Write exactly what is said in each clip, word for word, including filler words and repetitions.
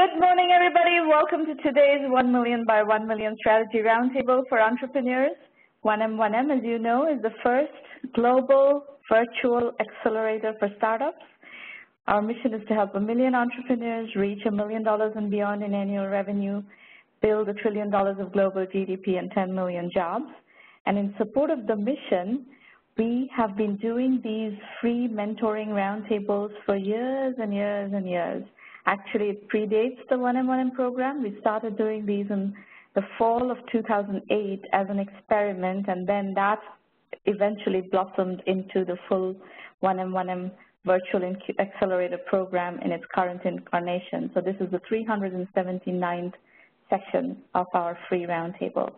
Good morning, everybody. Welcome to today's one million by one million Strategy Roundtable for Entrepreneurs. one M by one M, as you know, is the first global virtual accelerator for startups. Our mission is to help a million entrepreneurs reach a million dollars and beyond in annual revenue, build a trillion dollars of global G D P and ten million jobs. And in support of the mission, we have been doing these free mentoring roundtables for years and years and years. Actually, it predates the one M by one M program. We started doing these in the fall of two thousand eight as an experiment, and then that eventually blossomed into the full one M by one M virtual accelerator program in its current incarnation. So this is the three hundred seventy-ninth session of our free roundtable.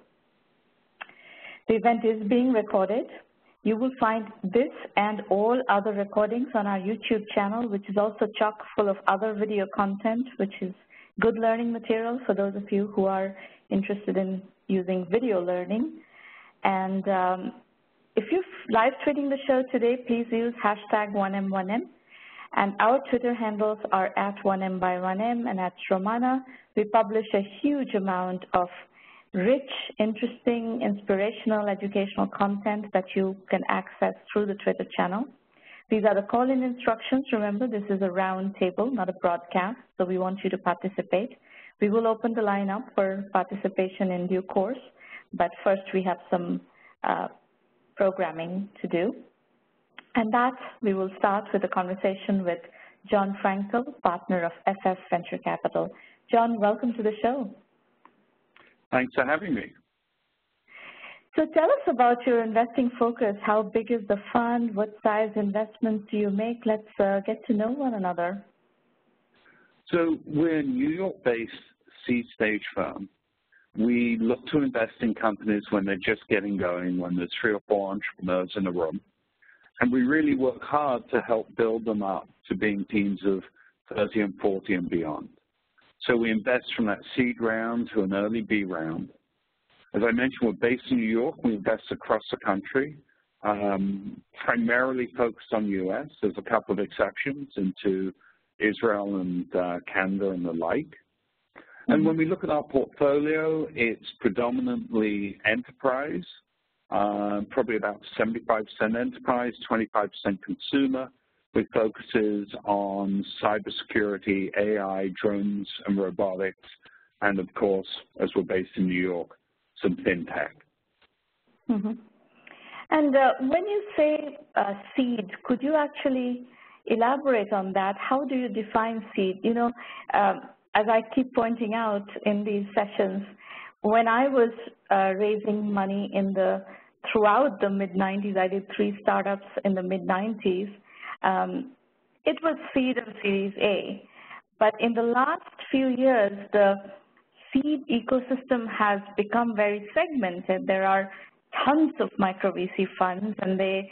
The event is being recorded. You will find this and all other recordings on our YouTube channel, which is also chock full of other video content, which is good learning material for those of you who are interested in using video learning. And um, if you're live tweeting the show today, please use hashtag one M by one M. And our Twitter handles are at one M by one M and at Sramana. We publish a huge amount of rich, interesting, inspirational, educational content that you can access through the Twitter channel. These are the call-in instructions. Remember, this is a round table, not a broadcast, so we want you to participate. We will open the line up for participation in due course, but first we have some uh, programming to do. And that we will start with a conversation with John Frankel, partner of F F Venture Capital. John, welcome to the show. Thanks for having me. So tell us about your investing focus. How big is the fund? What size investments do you make? Let's uh, get to know one another. So we're a New York-based seed stage firm. We look to invest in companies when they're just getting going, when there's three or four entrepreneurs in a room. And we really work hard to help build them up to being teams of thirty and forty and beyond. So we invest from that seed round to an early B round. As I mentioned, we're based in New York. We invest across the country, um, primarily focused on U S. There's a couple of exceptions into Israel and uh, Canada and the like. And when we look at our portfolio, it's predominantly enterprise, uh, probably about seventy-five percent enterprise, twenty-five percent consumer, with focuses on cybersecurity, A I, drones, and robotics, and of course, as we're based in New York, some fintech. Mm-hmm. And uh, when you say uh, seed, could you actually elaborate on that? How do you define seed? You know, um, as I keep pointing out in these sessions, when I was uh, raising money in the throughout the mid nineties, I did three startups in the mid nineties. Um, it was seed and Series A, but in the last few years, the seed ecosystem has become very segmented. There are tons of micro V C funds, and they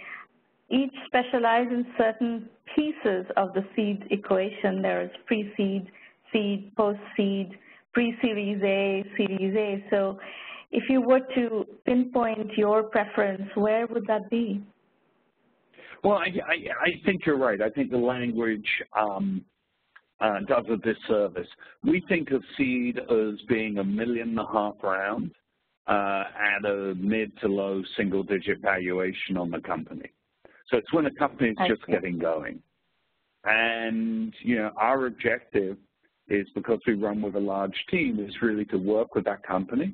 each specialize in certain pieces of the seed equation. There is pre-seed, seed, post-seed, pre-Series A, Series A. So if you were to pinpoint your preference, where would that be? Well, I, I, I think you're right. I think the language um, uh, does a disservice. We think of seed as being a million and a half round uh, at a mid to low single digit valuation on the company. So it's when a company is just getting going. And, you know, our objective is, because we run with a large team, is really to work with that company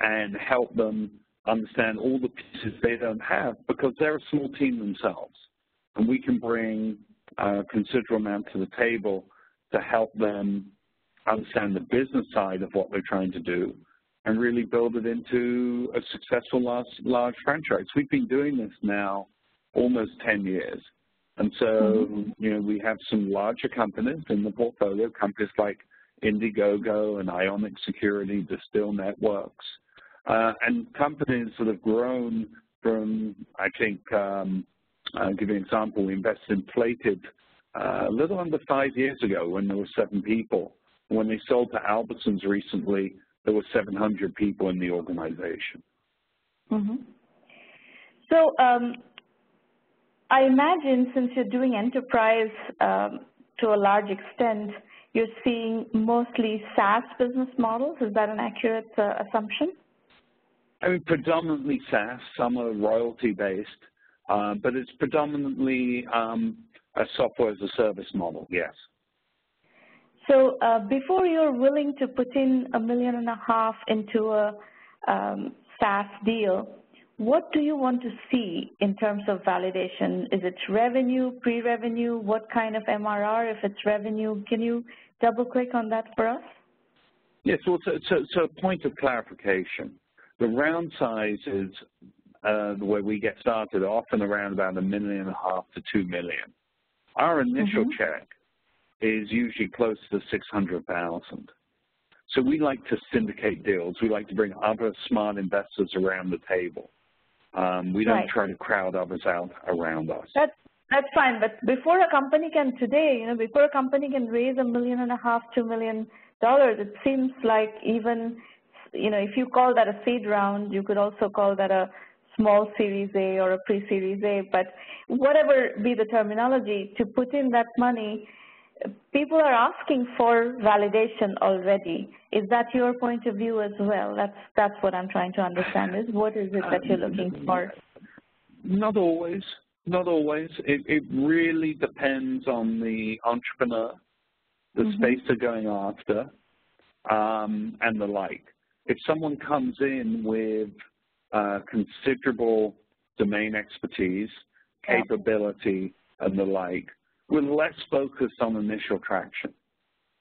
and help them understand all the pieces they don't have, because they're a small team themselves. And we can bring a considerable amount to the table to help them understand the business side of what they're trying to do and really build it into a successful large, large franchise. We've been doing this now almost ten years. And so, mm-hmm. you know, we have some larger companies in the portfolio, companies like Indiegogo and Ionic Security, Distilled Networks, Uh, and companies that have grown from, I think, um, I'll give you an example, we invested in Plated uh, a little under five years ago when there were seven people. When they sold to Albertsons recently, there were seven hundred people in the organization. Mm-hmm. So um, I imagine, since you're doing enterprise um, to a large extent, You're seeing mostly SaaS business models. Is that an accurate uh, assumption? I mean, predominantly SaaS. Some are royalty-based, uh, but it's predominantly um, a software as a service model, yes. So uh, before you're willing to put in a million and a half into a um, SaaS deal, what do you want to see in terms of validation? Is it revenue, pre-revenue? What kind of M R R if it's revenue? Can you double-click on that for us? Yes, yeah, so, so, so a point of clarification. The round size is uh, the way we get started, often around about a million and a half to two million. Our initial mm-hmm. check is usually close to six hundred thousand. So we like to syndicate deals. We like to bring other smart investors around the table. Um, we don't right. try to crowd others out around us. That's, that's fine, but before a company can today, you know, before a company can raise a million and a half, two million dollars, it seems like even, you know, if you call that a seed round, you could also call that a small Series A or a pre-Series A, but whatever be the terminology, to put in that money, people are asking for validation already. Is that your point of view as well? That's that's what I'm trying to understand, is what is it that you're looking for? Not always. Not always. It, it really depends on the entrepreneur, the mm-hmm. space they're going after, um, and the like. If someone comes in with uh, considerable domain expertise, capability, yeah. and the like, we're less focused on initial traction.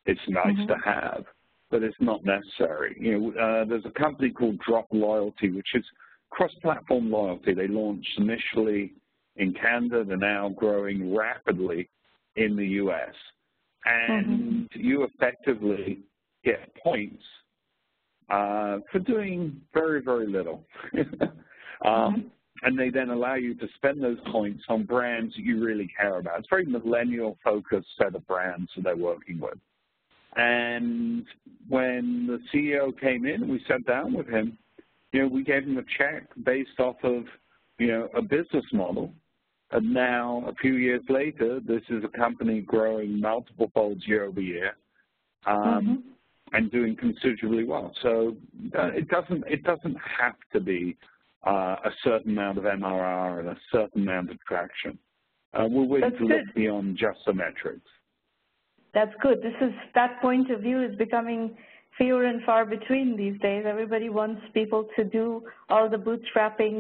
It's nice mm-hmm. to have, but it's not necessary. You know, uh, there's a company called Drop Loyalty, which is cross-platform loyalty. They launched initially in Canada. They're now growing rapidly in the U S. And mm-hmm. you effectively get points uh, for doing very, very little. um, mm-hmm. And they then allow you to spend those points on brands that you really care about. It's a very millennial-focused set of brands that they're working with. And when the C E O came in, we sat down with him, you know, we gave him a check based off of, you know, a business model. And now, a few years later, this is a company growing multiple folds year over year um, mm-hmm. and doing considerably well. So uh, it doesn't, it doesn't have to be Uh, a certain amount of M R R and a certain amount of traction. Uh, we're willing to look beyond just the metrics. That's good. This is, that point of view is becoming fewer and far between these days. Everybody wants people to do all the bootstrapping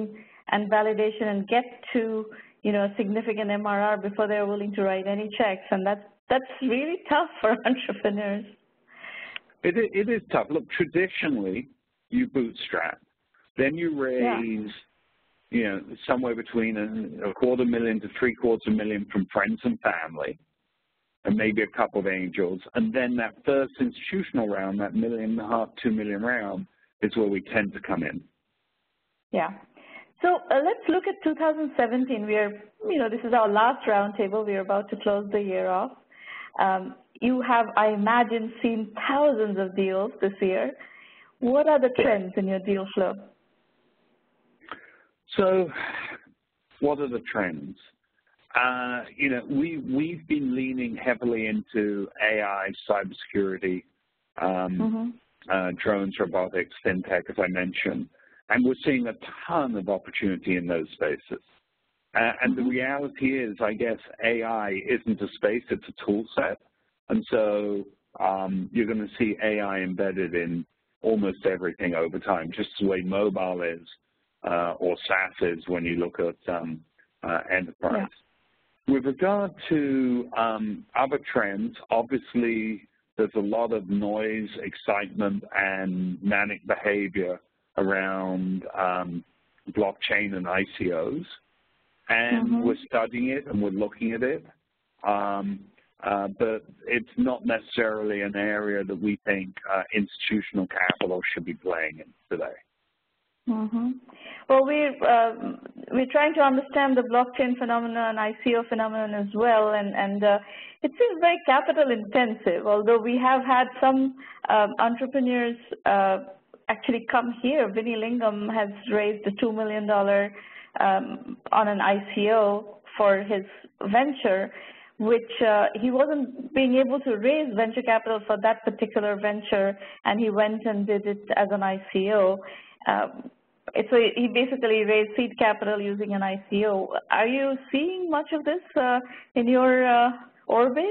and validation and get to, you know, a significant M R R before they're willing to write any checks, and that's, that's really tough for entrepreneurs. It, it is tough. Look, traditionally, you bootstrap. Then you raise, yeah. you know, somewhere between a, a quarter million to three quarters of a million from friends and family, and maybe a couple of angels. And then that first institutional round, that million and a half, two million round, is where we tend to come in. Yeah. So uh, let's look at two thousand seventeen. We are, you know, this is our last roundtable. We are about to close the year off. Um, you have, I imagine, seen thousands of deals this year. What are the trends in your deal flow? So, what are the trends? Uh, you know, we, we've been leaning heavily into A I, cybersecurity, um, mm-hmm. uh, drones, robotics, fintech, as I mentioned, and we're seeing a ton of opportunity in those spaces. Uh, and mm-hmm. the reality is, I guess, A I isn't a space, it's a tool set. And so um, you're going to see A I embedded in almost everything over time, just the way mobile is. Uh, or SaaS is when you look at um, uh, enterprise. Yeah. With regard to um, other trends, obviously there's a lot of noise, excitement, and manic behavior around um, blockchain and I C Os, and mm-hmm. we're studying it and we're looking at it, um, uh, but it's not necessarily an area that we think uh, institutional capital should be playing in today. Mm-hmm. Well, we're, uh, we're trying to understand the blockchain phenomenon and I C O phenomenon as well, and, and uh, it seems very capital intensive, although we have had some uh, entrepreneurs uh, actually come here. Vinnie Lingham has raised a two million dollars um, on an I C O for his venture. which uh, he wasn't being able to raise venture capital for that particular venture, and he went and did it as an I C O. Um, so he basically raised seed capital using an I C O. Are you seeing much of this uh, in your uh, orbit?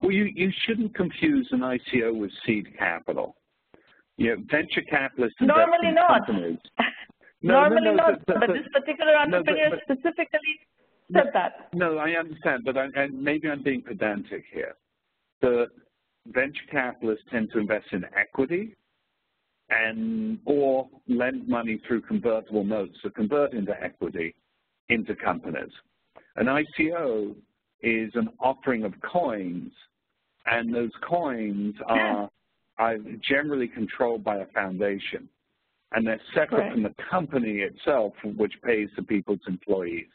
Well, you, you shouldn't confuse an I C O with seed capital. You know, venture capitalists invest Normally in not. companies. No, Normally no, no, not, but, but, but this particular entrepreneur no, but, but, specifically said that. No, I understand, but I, I, maybe I'm being pedantic here. The venture capitalists tend to invest in equity and or lend money through convertible notes to convert into equity into companies. An I C O is an offering of coins, and those coins are, are generally controlled by a foundation. And they're separate right. from the company itself, which pays the people's employees.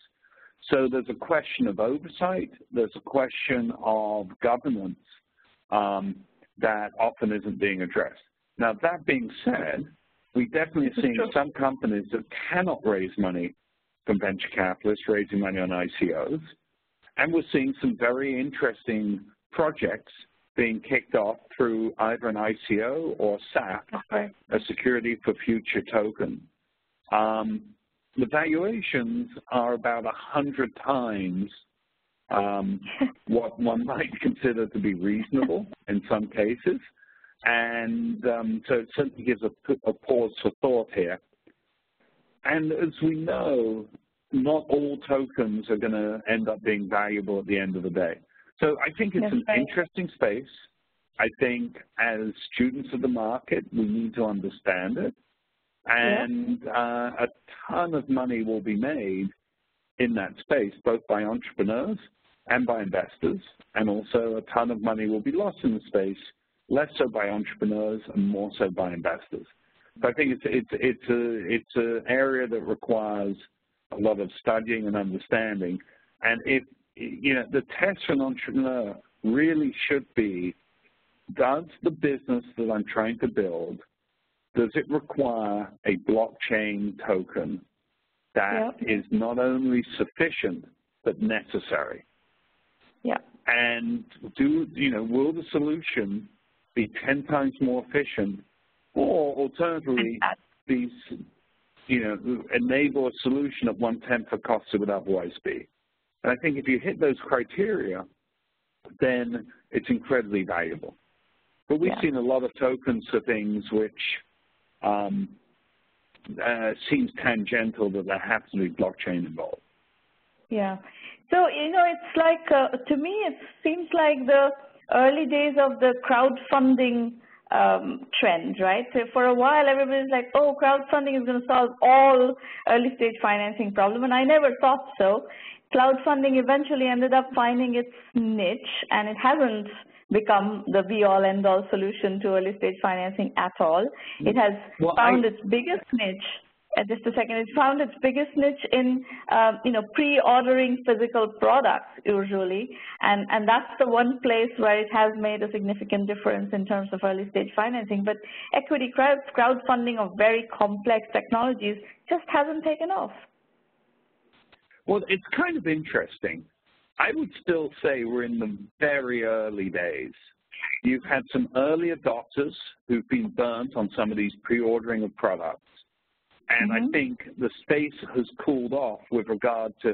So there's a question of oversight. There's a question of governance um, that often isn't being addressed. Now, that being said, we definitely are seeing some companies that cannot raise money from venture capitalists raising money on I C Os. And we're seeing some very interesting projects being kicked off through either an I C O or S A P, okay. a security for future token. Um, the valuations are about one hundred times um, what one might consider to be reasonable in some cases. And um, so it certainly gives a, a pause for thought here. And as we know, not all tokens are going to end up being valuable at the end of the day. So I think it's an interesting space. I think as students of the market, we need to understand it. And yeah. uh, a ton of money will be made in that space, both by entrepreneurs and by investors. And also a ton of money will be lost in the space, less so by entrepreneurs and more so by investors. So I think it's, it's, it's, a, it's an area that requires a lot of studying and understanding. And if you know, the test for an entrepreneur really should be, does the business that I'm trying to build, does it require a blockchain token that yep. is not only sufficient but necessary? Yeah. And do, you know, will the solution be ten times more efficient or alternatively be, you know, enable a solution at one-tenth the cost it would otherwise be? And I think if you hit those criteria, then it's incredibly valuable. But we've yeah. seen a lot of tokens for things which um, uh, seems tangential that there has to be blockchain involved. Yeah. So, you know, it's like, uh, to me, it seems like the early days of the crowdfunding Um, trend, right? So for a while, everybody's like, oh, crowdfunding is going to solve all early stage financing problem, and I never thought so. Crowdfunding eventually ended up finding its niche, and it hasn't become the be-all, end-all solution to early stage financing at all. It has well, found I... its biggest niche. Uh, just a second, it found its biggest niche in, uh, you know, pre-ordering physical products usually, and, and that's the one place where it has made a significant difference in terms of early stage financing. But equity crowd, crowdfunding of very complex technologies just hasn't taken off. Well, it's kind of interesting. I would still say we're in the very early days. You've had some early adopters who've been burnt on some of these pre-ordering of products. And mm-hmm. I think the space has cooled off with regard to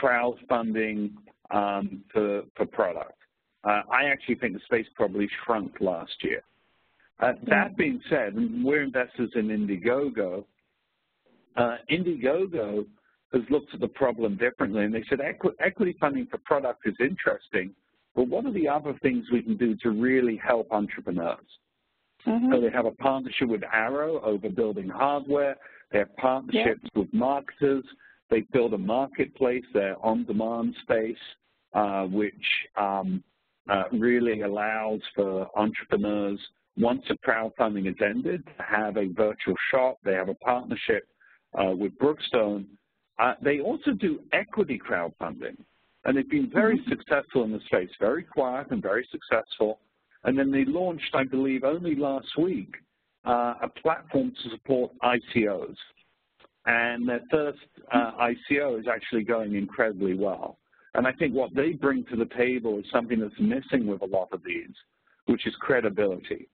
crowdfunding um, for, for product. Uh, I actually think the space probably shrunk last year. Uh, mm-hmm. That being said, we're investors in Indiegogo. Uh, Indiegogo has looked at the problem differently, and they said Equ equity funding for product is interesting, but what are the other things we can do to really help entrepreneurs? Mm-hmm. So they have a partnership with Arrow over building hardware. They have partnerships yep. with marketers. They build a marketplace, their on-demand space, uh, which um, uh, really allows for entrepreneurs, once the crowdfunding is ended, to have a virtual shop. They have a partnership uh, with Brookstone. Uh, they also do equity crowdfunding, and they've been very mm-hmm. successful in the space, very quiet and very successful. And then they launched, I believe, only last week, uh, a platform to support I C Os. And their first uh, I C O is actually going incredibly well. And I think what they bring to the table is something that's missing with a lot of these, which is credibility.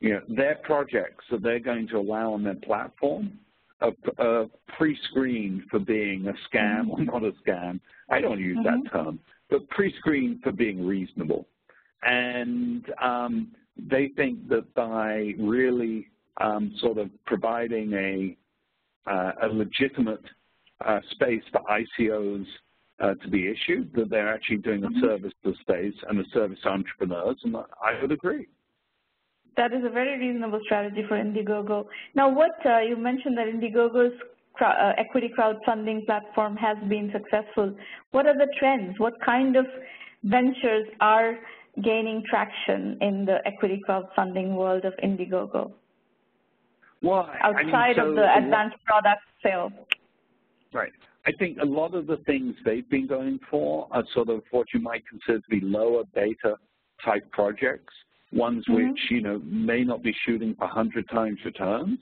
You know, their projects that they're going to allow on their platform are, are pre-screened for being a scam or not a scam. I don't use mm-hmm. that term, but pre-screened for being reasonable. And um, they think that by really um, sort of providing a, uh, a legitimate uh, space for I C Os Uh, to be issued, that they're actually doing a service to the space and a service to entrepreneurs, and I would agree. That is a very reasonable strategy for Indiegogo. Now, what uh, you mentioned that Indiegogo's crowd, uh, equity crowdfunding platform has been successful. What are the trends? What kind of ventures are gaining traction in the equity crowdfunding world of Indiegogo? Well, outside I mean, so of the advanced product sale. Right. I think a lot of the things they've been going for are sort of what you might consider to be lower beta type projects, ones mm-hmm. which, you know, may not be shooting a hundred times returns,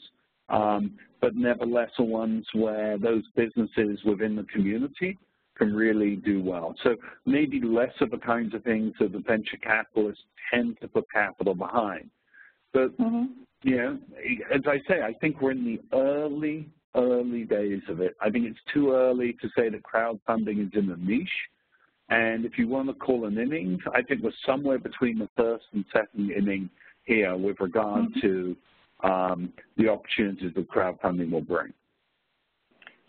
um, but nevertheless are ones where those businesses within the community can really do well. So maybe less of the kinds of things that the venture capitalists tend to put capital behind. But, mm-hmm. you know, as I say, I think we're in the early early days of it. I think it's too early to say that crowdfunding is in a niche. And if you want to call an inning, I think we're somewhere between the first and second inning here with regard mm-hmm. to um, the opportunities that crowdfunding will bring.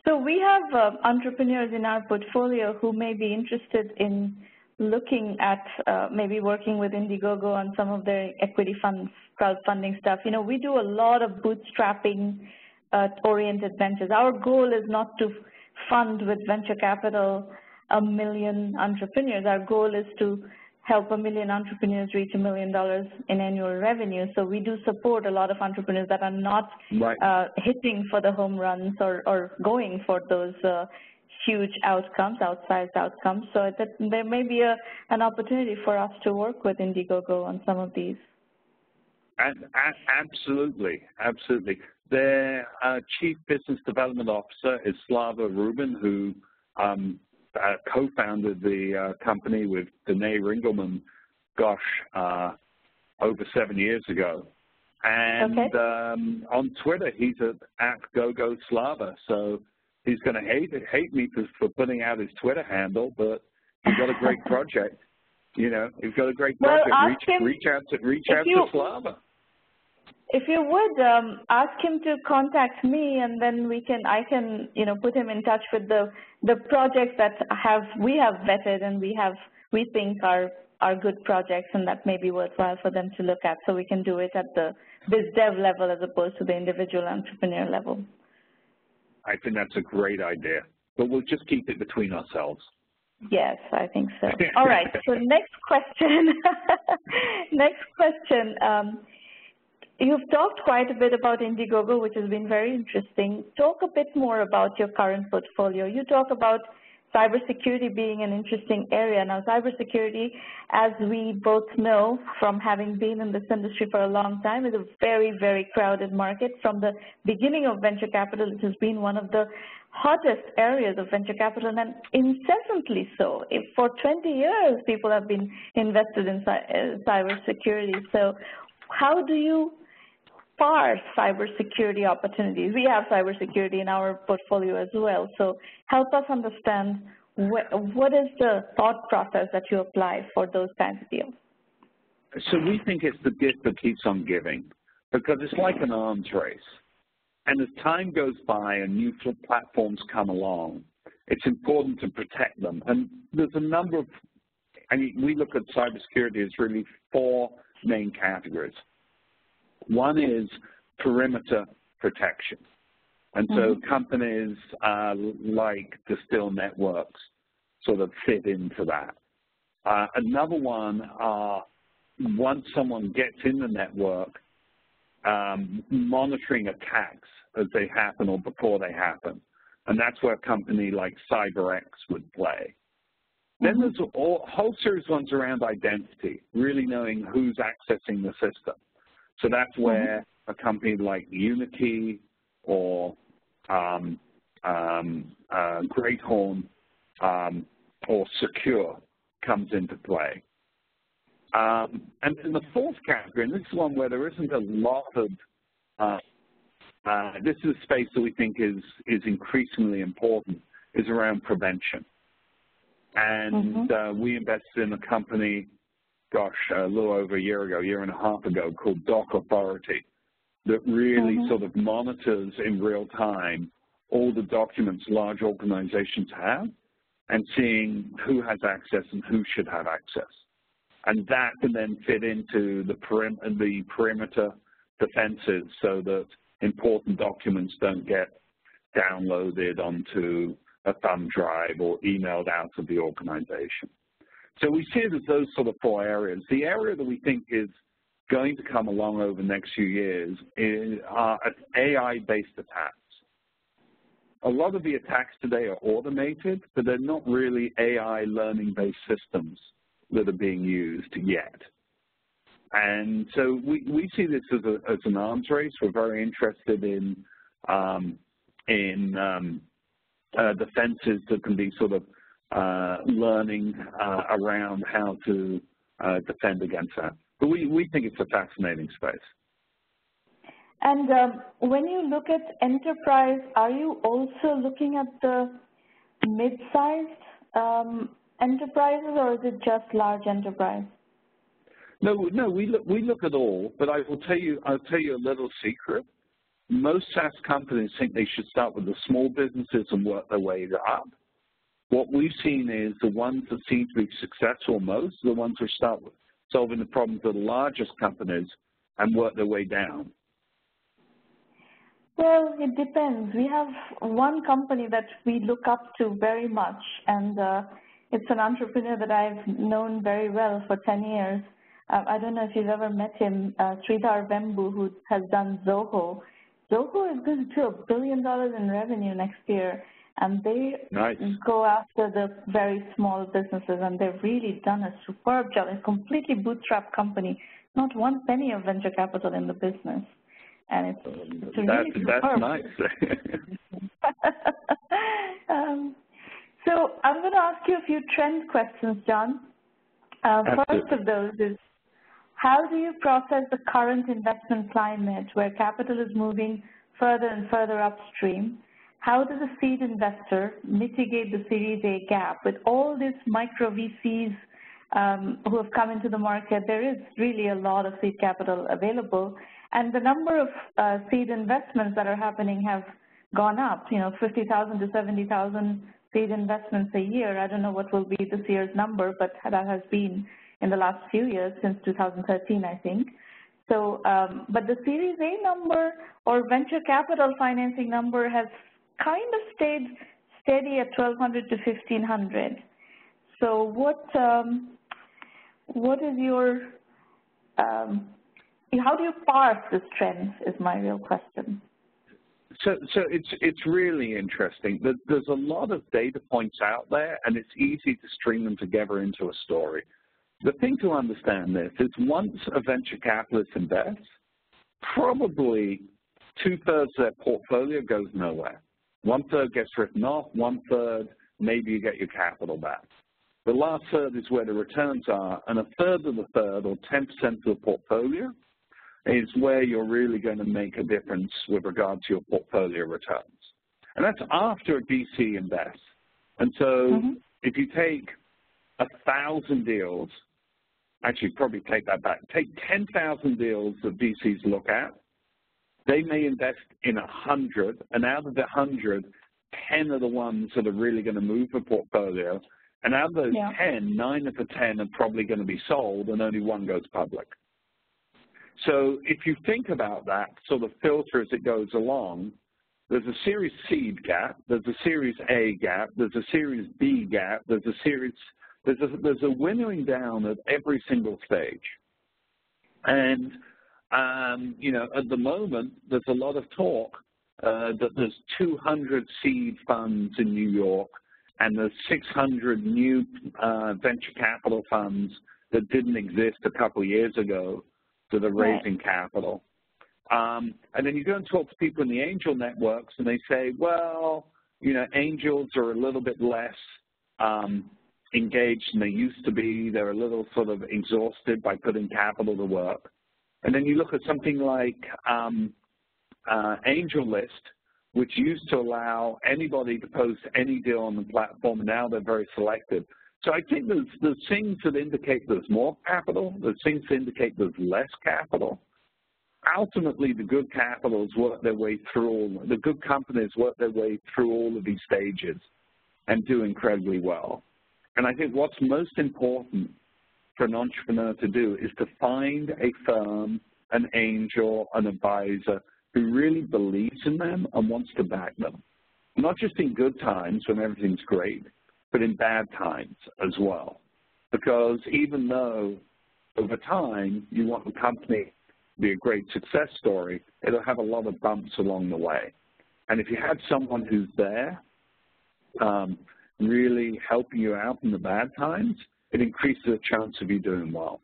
So we have uh, entrepreneurs in our portfolio who may be interested in looking at uh, maybe working with Indiegogo on some of their equity funds, crowdfunding stuff. You know, we do a lot of bootstrapping Uh, oriented ventures. Our goal is not to fund with venture capital a million entrepreneurs. Our goal is to help a million entrepreneurs reach a million dollars in annual revenue. So we do support a lot of entrepreneurs that are not right. uh, hitting for the home runs or, or going for those uh, huge outcomes, outsized outcomes. So that there may be a, an opportunity for us to work with Indiegogo on some of these. And, and absolutely, absolutely. Their uh, Chief Business Development Officer is Slava Rubin, who um, uh, co-founded the uh, company with Danae Ringelman, gosh, uh, over seven years ago. And okay. um, on Twitter, he's at GoGoSlava, so he's going to hate it, hate me for, for putting out his Twitter handle, but he's got a great project. You know, he's got a great project. Well, reach, him, reach out to, reach out to Slava. If you would um, ask him to contact me, and then we can, I can, you know, put him in touch with the the projects that have we have vetted and we have we think are are good projects and that may be worthwhile for them to look at. So we can do it at the biz dev level as opposed to the individual entrepreneur level. I think that's a great idea, but we'll just keep it between ourselves. Yes, I think so. All right. So next question. next question. Um, You've talked quite a bit about Indiegogo, which has been very interesting. Talk a bit more about your current portfolio. You talk about cybersecurity being an interesting area. Now, cybersecurity, as we both know from having been in this industry for a long time, is a very, very crowded market. From the beginning of venture capital, it has been one of the hottest areas of venture capital, and incessantly so. For twenty years, people have been invested in cybersecurity. So how do you parse cybersecurity opportunities? We have cybersecurity in our portfolio as well, so help us understand what, what is the thought process that you apply for those kinds of deals. So we think it's the gift that keeps on giving, because it's like an arms race. And as time goes by and new platforms come along, it's important to protect them. And there's a number of, I mean, we look at cybersecurity as really four main categories. One is perimeter protection. And so mm-hmm. companies uh, like Distilled Networks sort of fit into that. Uh, another one are once someone gets in the network, um, monitoring attacks as they happen or before they happen. And that's where a company like CyberX would play. Then there's a whole series of ones around identity, really knowing who's accessing the system. So that's where a company like Unity or um, um, uh, GreatHorn um, or secure, comes into play. Um, and in the fourth category, and this is one where there isn't a lot of, uh, uh, this is a space that we think is, is increasingly important, is around prevention. And mm-hmm. uh, we invested in a company, gosh, a little over a year ago, year and a half ago, called Doc Authority, that really mm-hmm. sort of monitors in real time all the documents large organizations have and seeing who has access and who should have access. And that can then fit into the, perim the perimeter defenses so that important documents don't get downloaded onto a thumb drive or emailed out of the organization. So we see it as those sort of four areas. The area that we think is going to come along over the next few years is, are A I-based attacks. A lot of the attacks today are automated, but they're not really A I learning-based systems that are being used yet. And so we, we see this as, a, as an arms race. We're very interested in, um, in um, uh, defenses that can be sort of uh, learning uh, around how to uh, defend against that. But we, we think it's a fascinating space. And um, when you look at enterprise, are you also looking at the mid-sized um, enterprises, or is it just large enterprise? No, no, we look we look at all. But I will tell you, I'll tell you a little secret. Most SaaS companies think they should start with the small businesses and work their way up. What we've seen is the ones that seem to be successful most, the ones who start with solving the problems of the largest companies and work their way down. Well, it depends. We have one company that we look up to very much, and uh, it's an entrepreneur that I've known very well for ten years. Uh, I don't know if you've ever met him, uh, Sridhar Vembu, who has done Zoho. Zoho is going to do a billion dollars in revenue next year, and they nice. Go after the very small businesses, and they've really done a superb job, a completely bootstrap company, not one penny of venture capital in the business. And it's, it's a really that's, that's nice. um, so I'm going to ask you a few trend questions, John. Uh, first of those is, how do you process the current investment climate where capital is moving further and further upstream? How does a seed investor mitigate the Series A gap? With all these micro V Cs um, who have come into the market, there is really a lot of seed capital available. And the number of uh, seed investments that are happening have gone up, you know, fifty thousand to seventy thousand seed investments a year. I don't know what will be this year's number, but that has been in the last few years, since two thousand thirteen, I think. So, um, but the Series A number or venture capital financing number has kind of stayed steady at twelve hundred to fifteen hundred. So what, um, what is your... Um, How do you parse this trend is my real question. So, so it's, it's really interesting. There's a lot of data points out there, and it's easy to string them together into a story. The thing to understand this is once a venture capitalist invests, probably two-thirds of their portfolio goes nowhere. One-third gets written off, one-third maybe you get your capital back. The last third is where the returns are, and a third of the third, or ten percent of the portfolio, is where you're really going to make a difference with regard to your portfolio returns. And that's after a V C invests. And so mm-hmm. if you take one thousand deals, actually probably take that back, take ten thousand deals that V Cs look at, they may invest in one hundred, and out of the one hundred, ten are the ones that are really going to move the portfolio, and out of those yeah. ten, nine of the ten are probably going to be sold, and only one goes public. So if you think about that sort of filter as it goes along, there's a Series C gap, there's a Series A gap, there's a Series B gap, there's a Series, there's a, there's a winnowing down at every single stage. And, um, you know, at the moment, there's a lot of talk uh, that there's two hundred seed funds in New York, and there's six hundred new uh, venture capital funds that didn't exist a couple of years ago that are raising right. capital. Um, and then you go and talk to people in the angel networks, and they say, well, you know, angels are a little bit less um, engaged than they used to be. They're a little sort of exhausted by putting capital to work. And then you look at something like um, uh, AngelList, which used to allow anybody to post any deal on the platform, and now they're very selective. So I think there's, there's things that indicate there's more capital, there's things that indicate there's less capital. Ultimately, the good capitals work their way through all, the good companies work their way through all of these stages and do incredibly well. And I think what's most important for an entrepreneur to do is to find a firm, an angel, an advisor who really believes in them and wants to back them. Not just in good times when everything's great, but in bad times as well. Because even though over time you want the company to be a great success story, it'll have a lot of bumps along the way. And if you have someone who's there um, really helping you out in the bad times, it increases the chance of you doing well.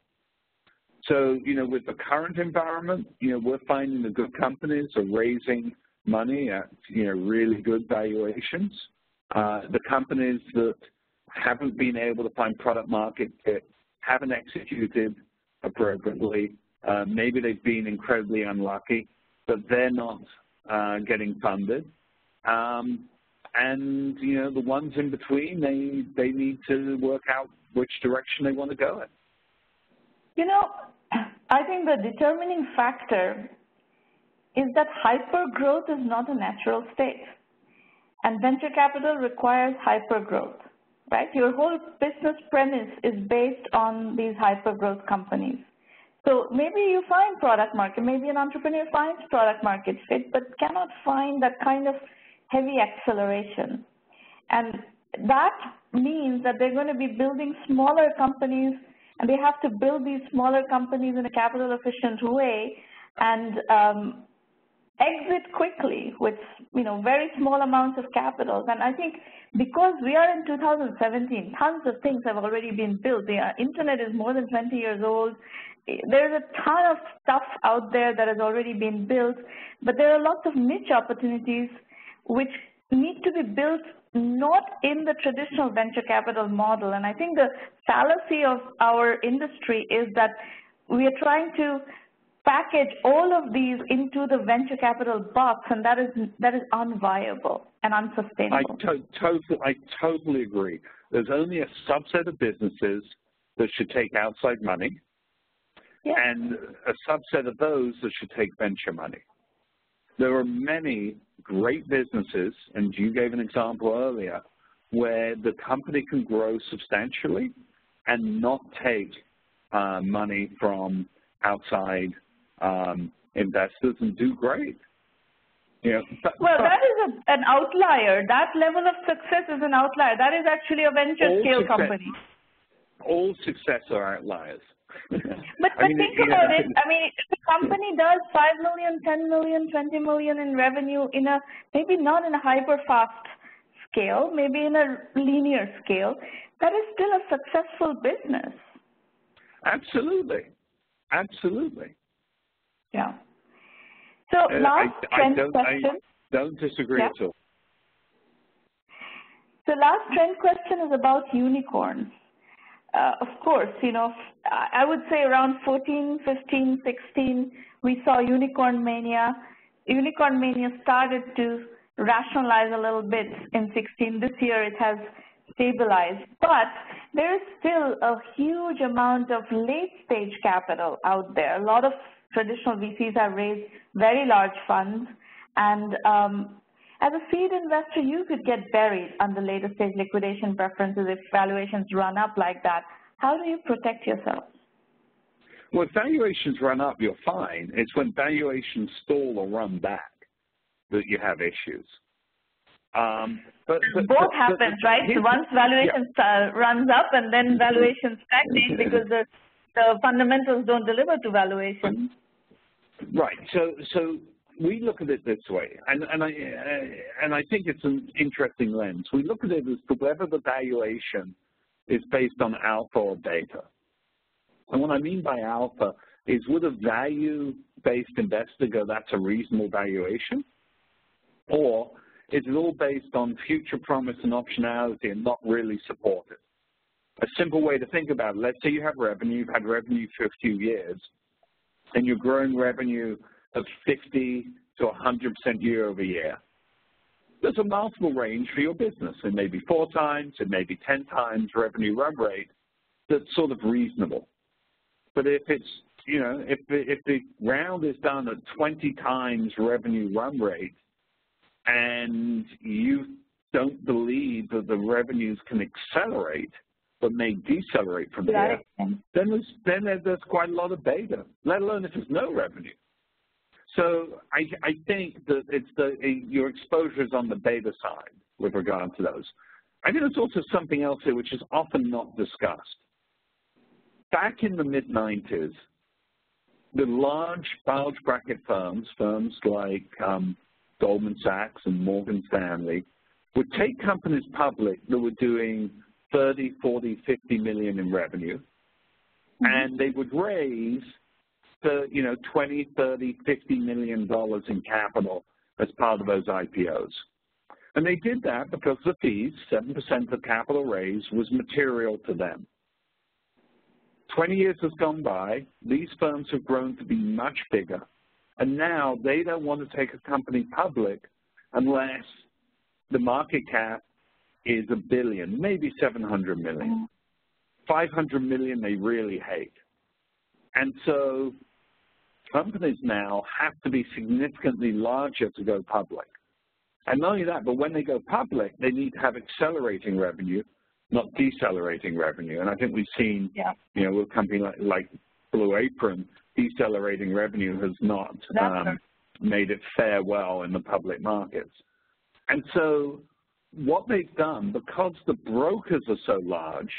So, you know, with the current environment, you know, we're finding the good companies are raising money at, you know, really good valuations. Uh, the companies that haven't been able to find product market fit, haven't executed appropriately, uh, maybe they've been incredibly unlucky, but they're not uh, getting funded. Um, and, you know, the ones in between, they, they need to work out which direction they want to go in. You know, I think the determining factor is that hypergrowth is not a natural state. And venture capital requires hypergrowth, right? Your whole business premise is based on these hypergrowth companies. So maybe you find product market, maybe an entrepreneur finds product market fit, but cannot find that kind of heavy acceleration. And that means that they're going to be building smaller companies, and they have to build these smaller companies in a capital efficient way, and um, exit quickly with, you know, very small amounts of capital. And I think because we are in two thousand seventeen, tons of things have already been built. The internet is more than twenty years old. There's a ton of stuff out there that has already been built, but there are lots of niche opportunities which need to be built not in the traditional venture capital model. And I think the fallacy of our industry is that we are trying to package all of these into the venture capital box, and that is that is unviable and unsustainable. I, to totally, I totally agree. There's only a subset of businesses that should take outside money, yeah, and a subset of those that should take venture money. There are many great businesses, and you gave an example earlier, where the company can grow substantially and not take uh, money from outside Um, investors and do great. You know, but, well, that is a, an outlier. That level of success is an outlier. That is actually a venture scale success, company. All success are outliers. but but I mean, think it, about know. it. I mean, if a company does five million, ten million, twenty million in revenue in a, maybe not in a hyper-fast scale, maybe in a linear scale, that is still a successful business. Absolutely. Absolutely. Yeah. So uh, last I, I trend don't, question. I don't disagree yeah. at all. So last trend question is about unicorns. Uh, of course, you know, I would say around fourteen, fifteen, sixteen, we saw unicorn mania. Unicorn mania started to rationalize a little bit in sixteen. This year it has stabilized, but there is still a huge amount of late-stage capital out there. A lot of traditional V Cs have raised very large funds, and um, as a seed investor, you could get buried under later stage liquidation preferences if valuations run up like that. How do you protect yourself? Well, if valuations run up, you're fine. It's when valuations stall or run back that you have issues. Um, but, but, Both but, happens, but, right? So once valuation yeah. uh, runs up and then valuation stagnate because the, the fundamentals don't deliver to valuation. Right. So, so we look at it this way, and, and, I, and I think it's an interesting lens. We look at it as to whether the valuation is based on alpha or beta. And what I mean by alpha is would a value-based investor go, that's a reasonable valuation, or it's all based on future promise and optionality and not really supported. a simple way to think about it, let's say you have revenue, you've had revenue for a few years, and you're growing revenue of fifty to one hundred percent year over year. There's a multiple range for your business. It may be four times, it may be ten times revenue run rate. That's sort of reasonable. But if it's, you know, if the, if the round is done at twenty times revenue run rate and you don't believe that the revenues can accelerate but may decelerate from there, then there's, then there's quite a lot of beta, let alone if there's no revenue. So I, I think that it's the, your exposure is on the beta side with regard to those. I think there's also something else here which is often not discussed. Back in the mid nineties, the large bulge bracket firms, firms like um, Goldman Sachs and Morgan Stanley, would take companies public that were doing thirty, forty, fifty million in revenue, mm-hmm. and they would raise the, you know, twenty, thirty, fifty million dollars in capital as part of those I P Os. And they did that because the fees, seven percent of capital raised, was material to them. twenty years has gone by, these firms have grown to be much bigger, and now they don't want to take a company public unless the market cap is a billion, maybe seven hundred million. five hundred million they really hate. And so companies now have to be significantly larger to go public. And not only that, but when they go public, they need to have accelerating revenue, not decelerating revenue. And I think we've seen, yeah. you know, with a company like, like Blue Apron, decelerating revenue has not um, made it fare well in the public markets. And so what they've done, because the brokers are so large,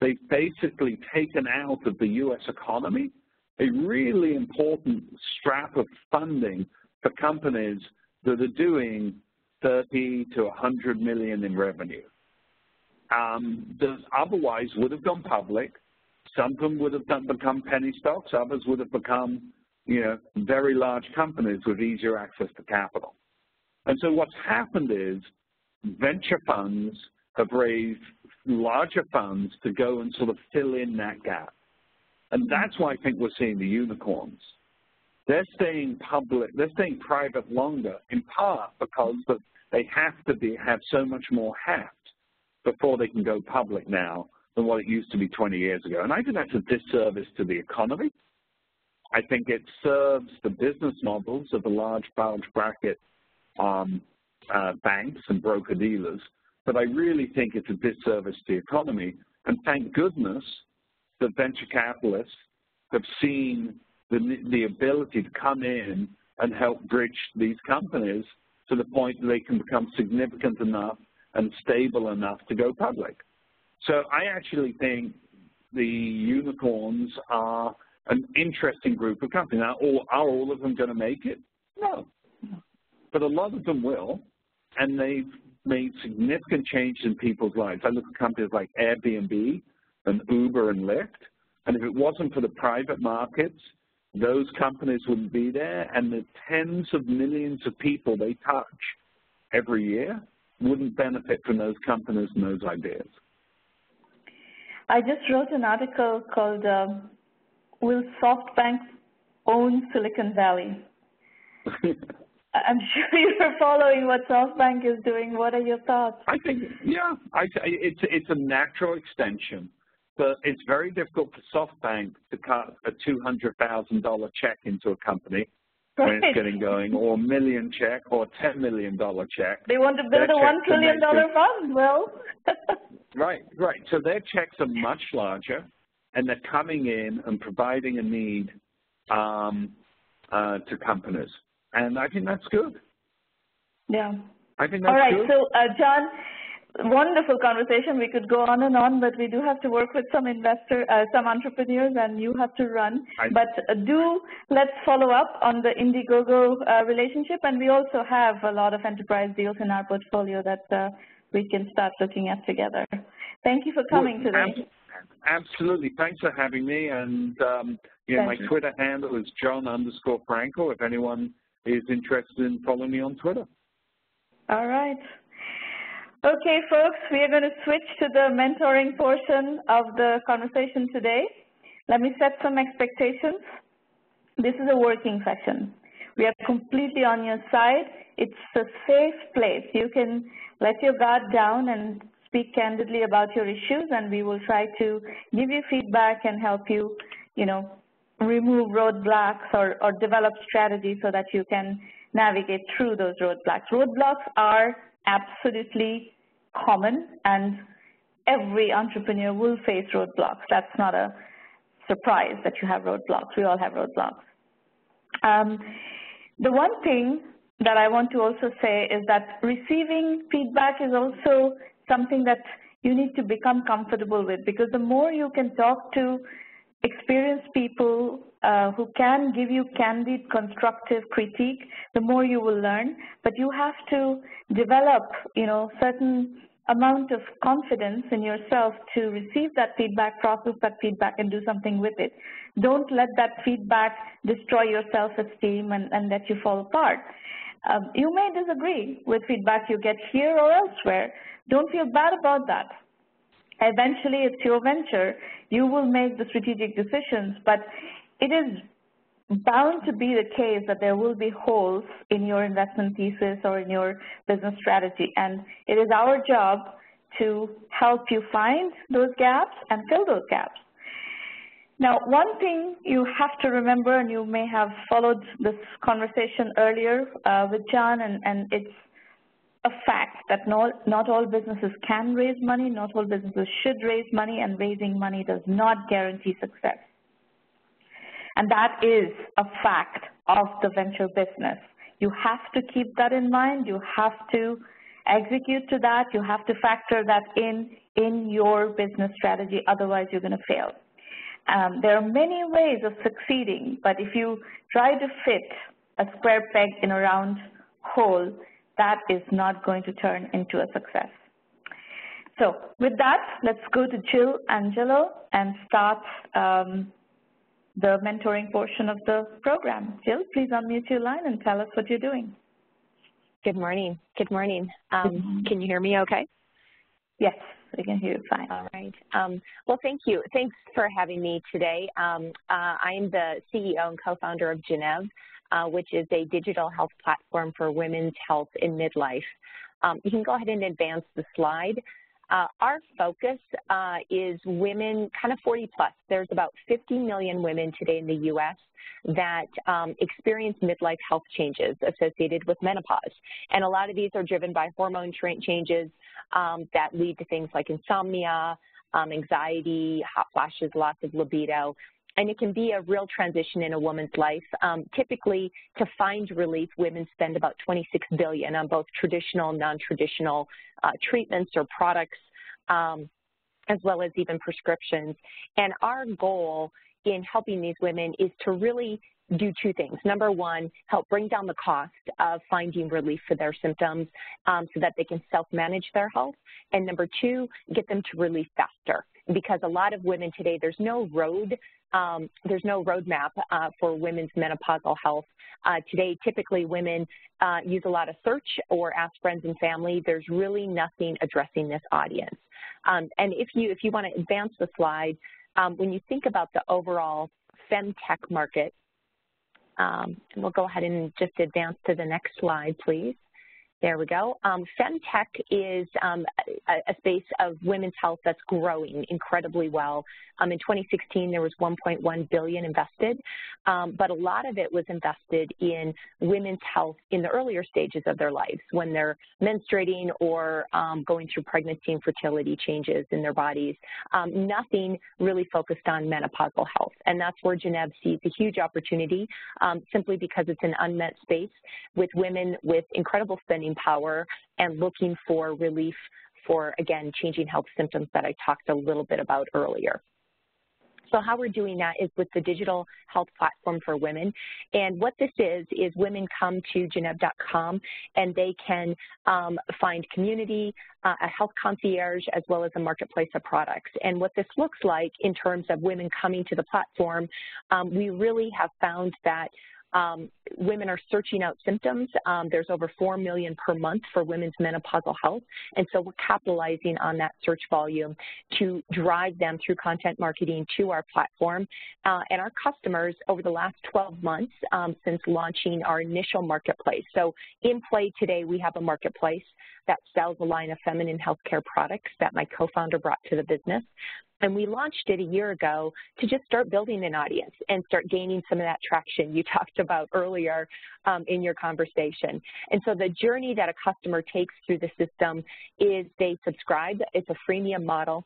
they've basically taken out of the U S economy a really important strap of funding for companies that are doing thirty to one hundred million in revenue. Um, that otherwise would have gone public. Some of them would have done, become penny stocks. Others would have become, you know, very large companies with easier access to capital. And so what's happened is venture funds have raised larger funds to go and sort of fill in that gap. And that's why I think we're seeing the unicorns. They're staying public, they're staying private longer, in part because they have to be, have so much more heft before they can go public now than what it used to be twenty years ago. And I think that's a disservice to the economy. I think it serves the business models of the large bulge bracket um, uh, banks and broker-dealers, but I really think it's a disservice to the economy. And thank goodness the venture capitalists have seen the, the ability to come in and help bridge these companies to the point that they can become significant enough and stable enough to go public. So I actually think the unicorns are an interesting group of companies. Now, all, are all of them going to make it? No. But a lot of them will, and they've made significant change in people's lives. I look at companies like Airbnb and Uber and Lyft, and if it wasn't for the private markets, those companies wouldn't be there, and the tens of millions of people they touch every year wouldn't benefit from those companies and those ideas. I just wrote an article called uh, Will SoftBank Own Silicon Valley? I'm sure you're following what SoftBank is doing. What are your thoughts? I think, yeah, I, it's, it's a natural extension, but it's very difficult for SoftBank to cut a two hundred thousand dollar check into a company right. when it's getting going, or a million check, or a ten million dollar check. They want to build their a one trillion dollar fund, Will. Right, right. So their checks are much larger, and they're coming in and providing a need um, uh, to companies. And I think that's good. Yeah. I think that's good. All right. Good. So, uh, John, wonderful conversation. We could go on and on, but we do have to work with some investor, uh, some entrepreneurs, and you have to run. I, but uh, do let's follow up on the Indiegogo uh, relationship, and we also have a lot of enterprise deals in our portfolio that uh, we can start looking at together. Thank you for coming well, today. Ab absolutely. Thanks for having me. And um, you know, my you. Twitter handle is John underscore Frankel. If anyone is interested in following me on Twitter. All right. Okay, folks, we are going to switch to the mentoring portion of the conversation today. Let me set some expectations. This is a working session. We are completely on your side. It's a safe place. You can let your guard down and speak candidly about your issues, and we will try to give you feedback and help you, you know, remove roadblocks or, or develop strategies so that you can navigate through those roadblocks. Roadblocks are absolutely common, and every entrepreneur will face roadblocks. That's not a surprise that you have roadblocks. We all have roadblocks. Um, the one thing that I want to also say is that receiving feedback is also something that you need to become comfortable with, because the more you can talk to experienced people uh, who can give you candid, constructive critique, the more you will learn. But you have to develop, you know, certain amount of confidence in yourself to receive that feedback, process that feedback, and do something with it. Don't let that feedback destroy your self-esteem and, and let you fall apart. Um, you may disagree with feedback you get here or elsewhere. Don't feel bad about that. Eventually, it's your venture. You will make the strategic decisions, but it is bound to be the case that there will be holes in your investment thesis or in your business strategy, and it is our job to help you find those gaps and fill those gaps. Now, one thing you have to remember, and you may have followed this conversation earlier uh, with John, and, and it's a fact that not, not all businesses can raise money, not all businesses should raise money, and raising money does not guarantee success. And that is a fact of the venture business. You have to keep that in mind. You have to execute to that. You have to factor that in in your business strategy. Otherwise, you're going to fail. Um, there are many ways of succeeding, but if you try to fit a square peg in a round hole, that is not going to turn into a success. So with that, let's go to Jill Angelo and start um, the mentoring portion of the program. Jill, please unmute your line and tell us what you're doing. Good morning. Good morning. Um, Good morning. Can you hear me okay? Yes, we can hear you fine. All right. Um, well, thank you. Thanks for having me today. Um, uh, I am the C E O and co-founder of Genneve, Uh, which is a digital health platform for women's health in midlife. Um, you can go ahead and advance the slide. Uh, our focus uh, is women, kind of forty plus. There's about fifty million women today in the U S that um, experience midlife health changes associated with menopause. And a lot of these are driven by hormone changes um, that lead to things like insomnia, um, anxiety, hot flashes, loss of libido. And it can be a real transition in a woman's life. Um, typically, to find relief, women spend about twenty-six billion dollars on both traditional and non-traditional uh, treatments or products, um, as well as even prescriptions. And our goal in helping these women is to really do two things. Number one, help bring down the cost of finding relief for their symptoms um, so that they can self-manage their health. And number two, get them to relief faster. Because a lot of women today, there's no road, um, there's no roadmap uh, for women's menopausal health. Uh, today, typically women uh, use a lot of search or ask friends and family. There's really nothing addressing this audience. Um, and if you, if you want to advance the slide, um, when you think about the overall femtech market, um, and we'll go ahead and just advance to the next slide, please. There we go. Um, femtech is um, a, a space of women's health that's growing incredibly well. Um, in twenty sixteen, there was one point one billion dollars invested, um, but a lot of it was invested in women's health in the earlier stages of their lives, when they're menstruating or um, going through pregnancy and fertility changes in their bodies. Um, nothing really focused on menopausal health, and that's where Genneve sees a huge opportunity, um, simply because it's an unmet space with women with incredible spending power and looking for relief for, again, changing health symptoms that I talked a little bit about earlier. So how we're doing that is with the digital health platform for women. And what this is, is women come to Genneve dot com and they can um, find community, uh, a health concierge, as well as a marketplace of products. And what this looks like in terms of women coming to the platform, um, we really have found that Um, women are searching out symptoms. Um, there's over four million per month for women's menopausal health. And so we're capitalizing on that search volume to drive them through content marketing to our platform. Uh, and our customers over the last twelve months um, since launching our initial marketplace. So in play today, we have a marketplace that sells a line of feminine healthcare products that my co-founder brought to the business. And we launched it a year ago to just start building an audience and start gaining some of that traction you talked about earlier um, in your conversation. And so the journey that a customer takes through the system is they subscribe. It's a freemium model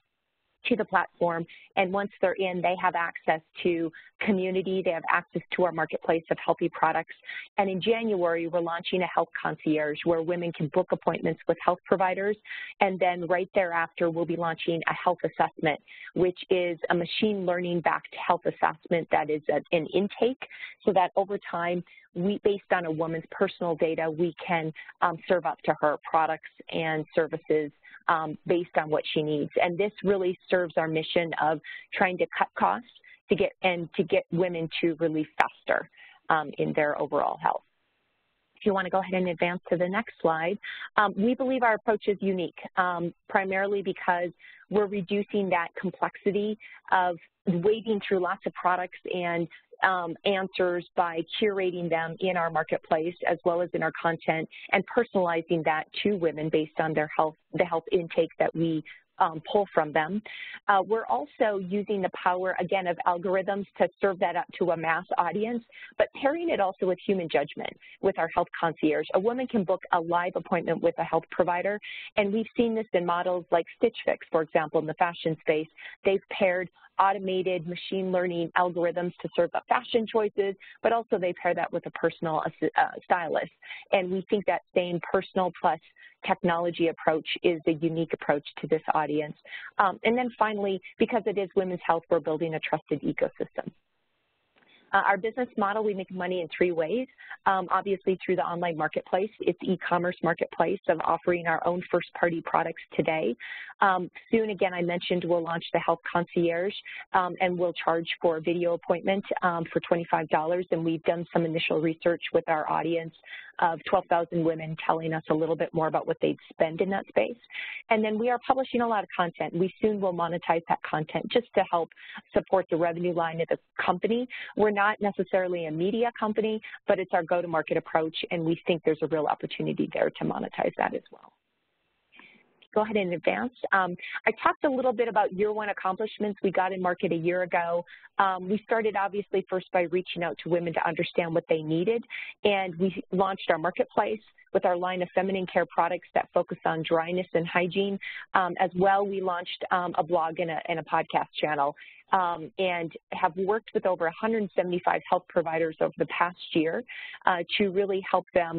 to the platform, and once they're in, they have access to community, they have access to our marketplace of healthy products. And in January, we're launching a health concierge where women can book appointments with health providers, and then right thereafter, we'll be launching a health assessment, which is a machine learning-backed health assessment that is an intake, so that over time, we, based on a woman's personal data, we can um, serve up to her products and services um, based on what she needs. And this really serves our mission of trying to cut costs to get and to get women to relief faster um, in their overall health. If you want to go ahead and advance to the next slide, um, we believe our approach is unique, um, primarily because we're reducing that complexity of wading through lots of products and Um, answers by curating them in our marketplace as well as in our content and personalizing that to women based on their health, the health intake that we um, pull from them. Uh, we're also using the power, again, of algorithms to serve that up to a mass audience, but pairing it also with human judgment with our health concierge. A woman can book a live appointment with a health provider, and we've seen this in models like Stitch Fix, for example, in the fashion space. They've paired automated machine learning algorithms to serve up fashion choices, but also they pair that with a personal uh, stylist. And we think that same personal plus technology approach is the unique approach to this audience. Um, and then finally, because it is women's health, we're building a trusted ecosystem. Uh, our business model, we make money in three ways. Um, obviously through the online marketplace, it's e-commerce marketplace of offering our own first-party products today. Um, soon, again, I mentioned we'll launch the health concierge um, and we'll charge for a video appointment um, for twenty-five dollars, and we've done some initial research with our audience of twelve thousand women telling us a little bit more about what they'd spend in that space. And then we are publishing a lot of content. We soon will monetize that content just to help support the revenue line of the company. We're not Not necessarily a media company, but it's our go-to-market approach, and we think there's a real opportunity there to monetize that as well. Go ahead and advance. Um, I talked a little bit about year one accomplishments. We got in market a year ago. Um, we started obviously first by reaching out to women to understand what they needed, and we launched our marketplace with our line of feminine care products that focus on dryness and hygiene. Um, as well, we launched um, a blog and a, and a podcast channel um, and have worked with over one hundred seventy-five health providers over the past year uh, to really help them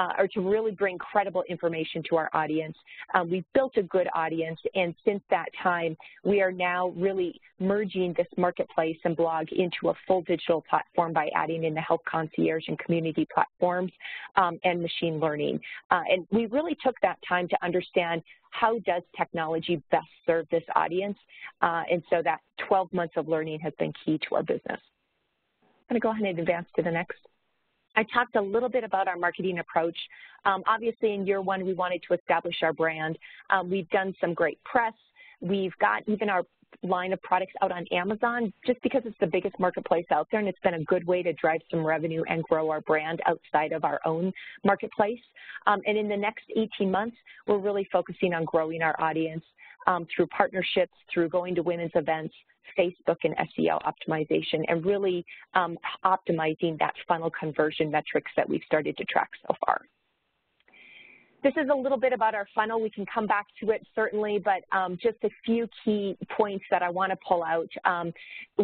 uh, or to really bring credible information to our audience. Uh, we've built a good audience, and since that time, we are now really merging this marketplace and blog into a full digital platform by adding in the health concierge and community platforms um, and machine learning. Uh, and we really took that time to understand how does technology best serve this audience, uh, and so that twelve months of learning has been key to our business. I'm going to go ahead and advance to the next. I talked a little bit about our marketing approach. Um, obviously, in year one, we wanted to establish our brand. Um, we've done some great press. We've got even our line of products out on Amazon just because it's the biggest marketplace out there, and it's been a good way to drive some revenue and grow our brand outside of our own marketplace. Um, and in the next eighteen months, we're really focusing on growing our audience um, through partnerships, through going to women's events, Facebook and S E O optimization, and really um, optimizing that funnel conversion metrics that we've started to track so far. This is a little bit about our funnel. We can come back to it certainly, but um, just a few key points that I want to pull out. Um,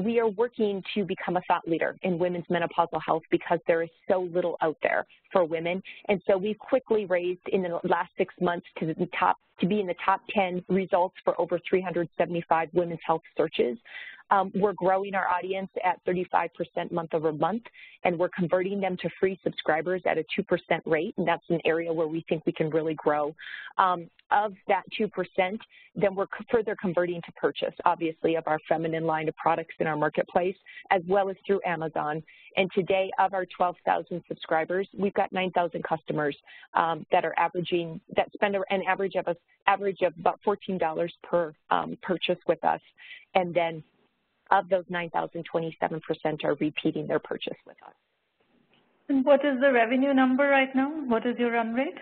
we are working to become a thought leader in women's menopausal health because there is so little out there for women. And so we've quickly raised in the last six months to the top to be in the top ten results for over three hundred seventy-five women's health searches. Um, we're growing our audience at thirty-five percent month over month, and we're converting them to free subscribers at a two percent rate, and that's an area where we think we can really grow. Um, of that two percent, then we're further converting to purchase, obviously, of our feminine line of products in our marketplace, as well as through Amazon. And today, of our twelve thousand subscribers, we've got nine thousand customers um, that are averaging, that spend an average of, a, average of about fourteen dollars per um, purchase with us. And then of those nine thousand, twenty-seven percent are repeating their purchase with us. And what is the revenue number right now? What is your run rate?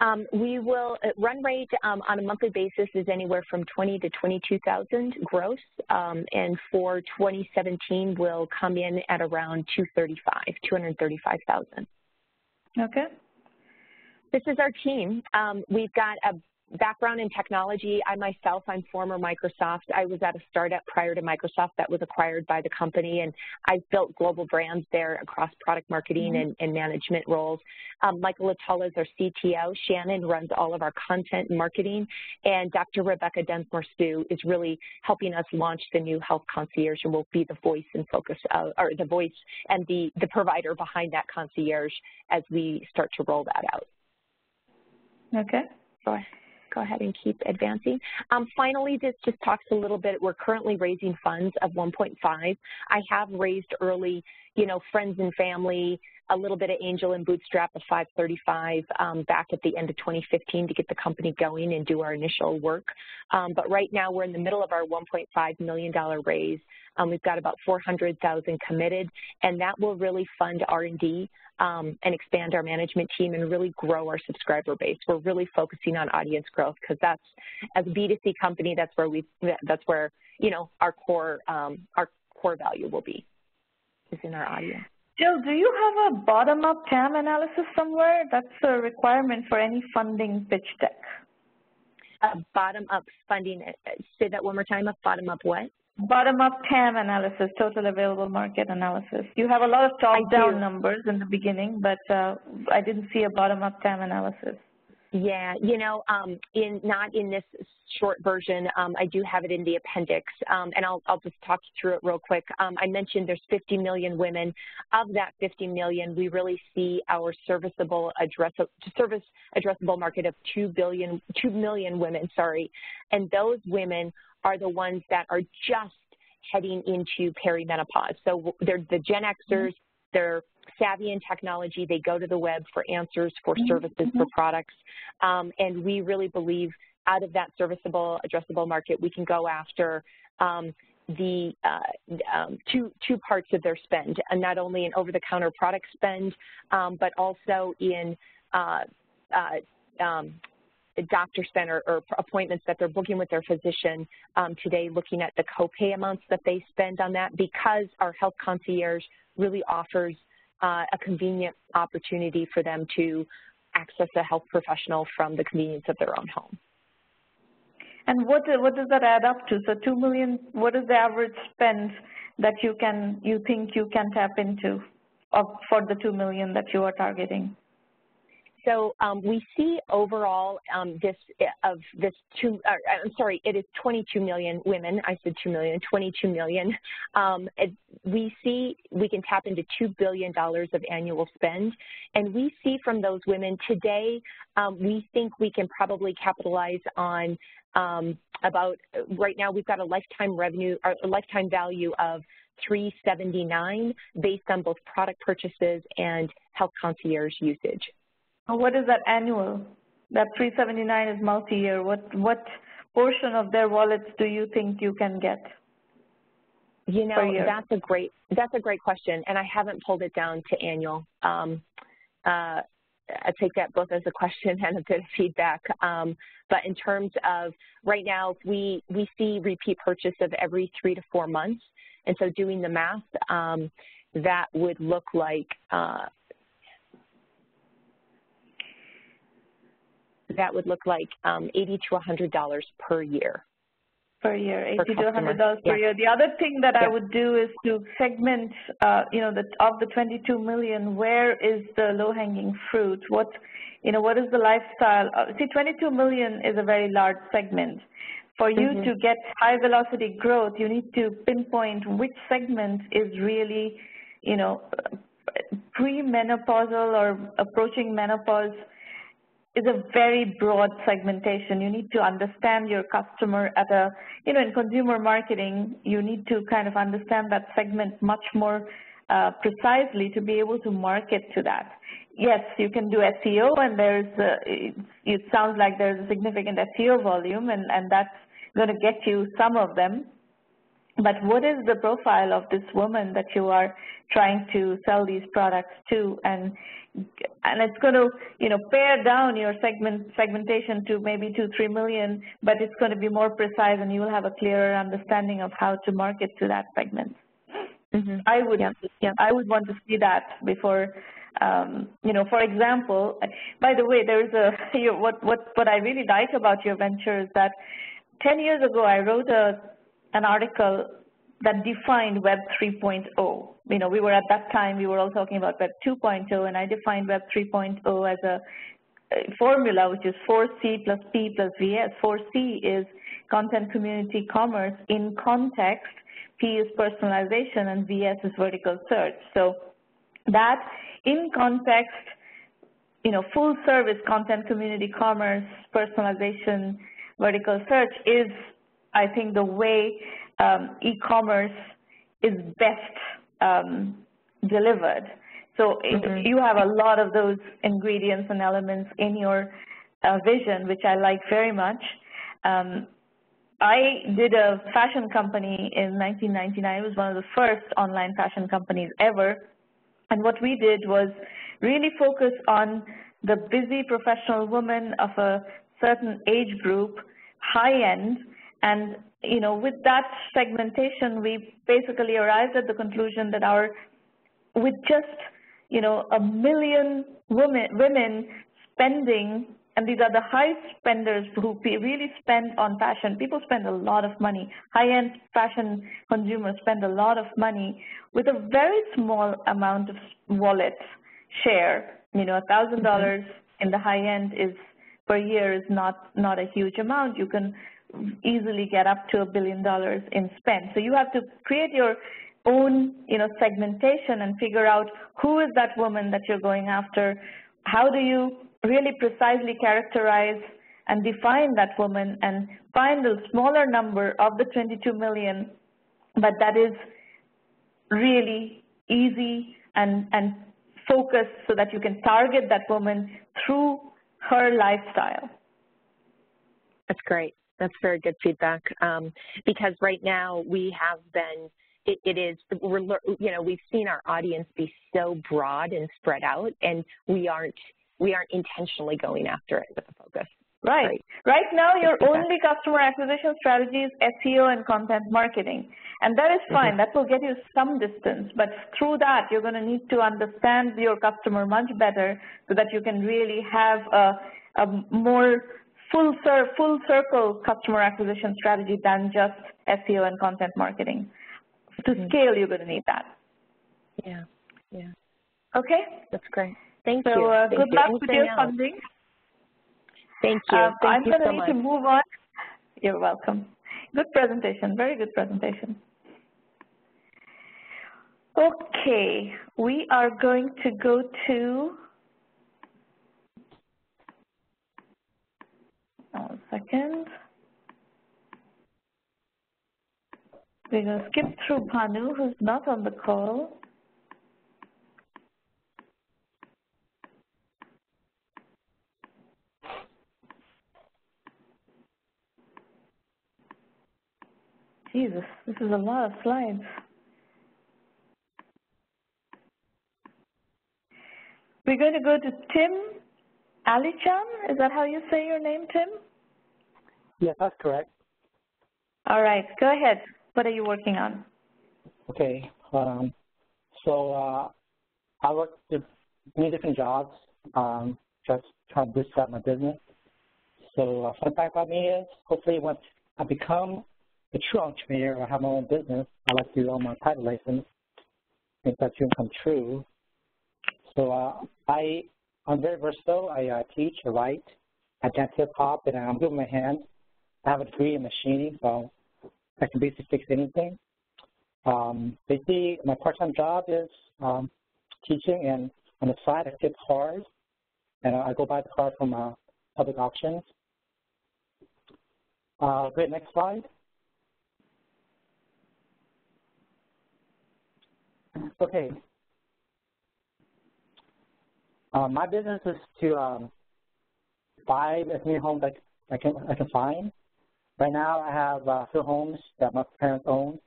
Um, we will, run rate um, on a monthly basis is anywhere from twenty to twenty-two thousand gross, um, and for twenty seventeen will come in at around two hundred thirty-five thousand. Okay. This is our team. Um, we've got a background in technology. I myself, I'm former Microsoft. I was at a startup prior to Microsoft that was acquired by the company, and I built global brands there across product marketing and, and management roles. Um, Michael Atala is our C T O. Shannon runs all of our content and marketing, and Doctor Rebecca Densmore-Stew is really helping us launch the new health concierge, and will be the voice and focus, of, or the voice and the, the provider behind that concierge as we start to roll that out. Okay. Sorry. Go ahead and keep advancing. Um, finally, this just talks a little bit. We're currently raising funds of one point five. I have raised early, you know, friends and family, a little bit of angel and bootstrap of five thirty-five um, back at the end of twenty fifteen to get the company going and do our initial work. Um, but right now we're in the middle of our one point five million dollar raise. Um, we've got about four hundred thousand committed, and that will really fund R and D um, and expand our management team and really grow our subscriber base. We're really focusing on audience growth because that's, as a B two C company, that's where we, that's where, you know, our core, um, our core value will be, is in our audience. Jill, do you have a bottom-up T A M analysis somewhere? That's a requirement for any funding pitch deck. A bottom-up funding, say that one more time, a bottom-up what? Bottom-up T A M analysis, total available market analysis. You have a lot of top-down numbers in the beginning, but uh, I didn't see a bottom-up T A M analysis. Yeah, you know, um, in not in this short version, um, I do have it in the appendix, um, and I'll, I'll just talk you through it real quick. Um, I mentioned there's fifty million women. Of that fifty million, we really see our serviceable address, service addressable market of two billion, two million women, sorry, and those women are the ones that are just heading into perimenopause. So they're the Gen Xers, they're savvy in technology, they go to the web for answers, for services, mm-hmm. for products, um, and we really believe out of that serviceable, addressable market, we can go after um, the uh, um, two, two parts of their spend, and not only in over-the-counter product spend, um, but also in uh, uh, um, doctor spend or, or appointments that they're booking with their physician um, today, looking at the copay amounts that they spend on that, because our health concierge really offers Uh, a convenient opportunity for them to access a health professional from the convenience of their own home. And what, what does that add up to? So two million, what is the average spend that you can, you think you can tap into of, for the two million that you are targeting? So um, we see overall um, this of this two. Uh, I'm sorry, it is twenty-two million women. I said two million, twenty-two million. Um, it, we see we can tap into two billion dollars of annual spend, and we see from those women today. Um, we think we can probably capitalize on um, about right now. We've got a lifetime revenue or a lifetime value of three hundred seventy-nine dollars based on both product purchases and health concierge usage. What is that annual? That three hundred seventy-nine is multi-year. What what portion of their wallets do you think you can get? You know, per year? that's a great that's a great question, and I haven't pulled it down to annual. Um, uh, I take that both as a question and a bit of feedback. Um, but in terms of right now, we we see repeat purchase of every three to four months, and so doing the math, um, that would look like. Uh, That would look like um, eighty to one hundred dollars per year. Per year, eighty to one hundred dollars per yeah. year. The other thing that yeah. I would do is to segment, uh, you know, the, of the twenty-two million, where is the low-hanging fruit? What, you know, what is the lifestyle? Uh, see, twenty-two million is a very large segment. For you mm-hmm. to get high velocity growth, you need to pinpoint which segment is really, you know, premenopausal or approaching menopause is a very broad segmentation. You need to understand your customer at a, you know, in consumer marketing, you need to kind of understand that segment much more uh, precisely to be able to market to that. Yes, you can do S E O, and there's a, it sounds like there's a significant S E O volume, and, and that's going to get you some of them. But what is the profile of this woman that you are trying to sell these products to? And and it's going to, you know, pare down your segment segmentation to maybe two, three million, but it's going to be more precise, and you will have a clearer understanding of how to market to that segment. Mm-hmm. I would, yeah. Yeah. I would want to see that before. Um, you know, for example, by the way, there is a you know, what what what I really like about your venture is that ten years ago I wrote a an article that defined Web three point oh. You know, we were at that time, we were all talking about Web two point oh, and I defined Web three point oh as a formula, which is four C plus P plus V S. four C is content, community, commerce in context, P is personalization, and V S is vertical search. So that in context, you know, full service content, community, commerce, personalization, vertical search is, I think, the way um, e-commerce is best um, delivered. So mm-hmm. you have a lot of those ingredients and elements in your uh, vision, which I like very much. Um, I did a fashion company in nineteen ninety-nine. It was one of the first online fashion companies ever. And what we did was really focus on the busy professional woman of a certain age group, high-end, and, you know, with that segmentation, we basically arrived at the conclusion that our, with just, you know, a million women, women spending, and these are the high spenders who really spend on fashion. People spend a lot of money. High-end fashion consumers spend a lot of money with a very small amount of wallet share. You know, one thousand dollars mm-hmm. in the high-end is per year is not, not a huge amount. You can easily get up to a billion dollars in spend. So you have to create your own, you know, segmentation and figure out who is that woman that you're going after. How do you really precisely characterize and define that woman and find a smaller number of the twenty-two million, but that is really easy and, and focused so that you can target that woman through her lifestyle. That's great. That's very good feedback, um, because right now we have been, it, it is, we're, you know, we've seen our audience be so broad and spread out, and we aren't, we aren't intentionally going after it with a focus. Right. Right. Right now, your only customer acquisition strategy is S E O and content marketing, and that is fine. Mm-hmm. That will get you some distance, but through that, you're going to need to understand your customer much better so that you can really have a, a more full cir- full circle customer acquisition strategy than just S E O and content marketing. To mm-hmm. scale, you're going to need that. Yeah, yeah. Okay? That's great. Thank so, you. So uh, good you. luck Anything with your else? funding. Thank you. Uh, Thank I'm you going so to need much. to move on. You're welcome. Good presentation. Very good presentation. Okay. We are going to go to... One second. We're going to skip through Bhanu, who's not on the call. Jesus, this is a lot of slides. We're going to go to Tim Alichan. Is that how you say your name, Tim? Yes, that's correct. All right, go ahead. What are you working on? Okay, um, so uh, I work at many different jobs, um, just trying to bootstrap my business. So uh, fun fact about me is, hopefully once I become a true entrepreneur or have my own business, I like to own my title license, make that dream come true. So uh, I, I'm very versatile. I uh, teach, I write, I dance hip hop, and I'm good with my hands. I have a degree in machining, so I can basically fix anything. Um, basically, my part-time job is um, teaching, and on the side I fix cars, and I go buy the car from uh, public auctions. Uh, great, next slide. Okay. Uh, my business is to um, buy as many homes I, I can I can find. Right now, I have uh, two homes that my parents own.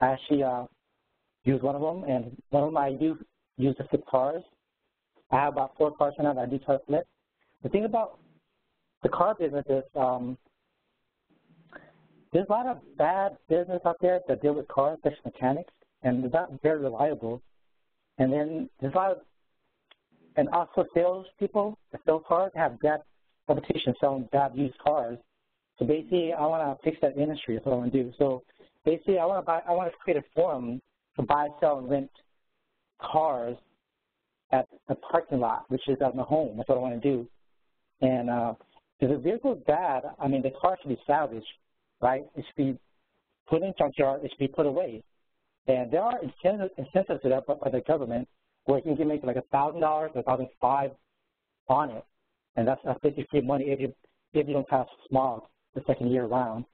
I actually uh, use one of them, and one of them I do use to flip cars. I have about four cars right now that I do try to flip. The thing about the car business is um, there's a lot of bad business out there that deal with cars, especially mechanics, and they're not very reliable. And then there's a lot of, and also sales people that sell cars have bad reputation selling bad used cars. So basically, I want to fix that industry. That's what I want to do. So basically, I want to buy. I want to create a forum to buy, sell, and rent cars at the parking lot, which is at my home. That's what I want to do. And uh, if the vehicle is bad, I mean, the car should be salvaged, right? It should be put in a junkyard. It should be put away. And there are incentives to that by the government, where you can make like a thousand dollars or a thousand five on it, and that's, that's basically free money if you if you don't pass smog the second year round.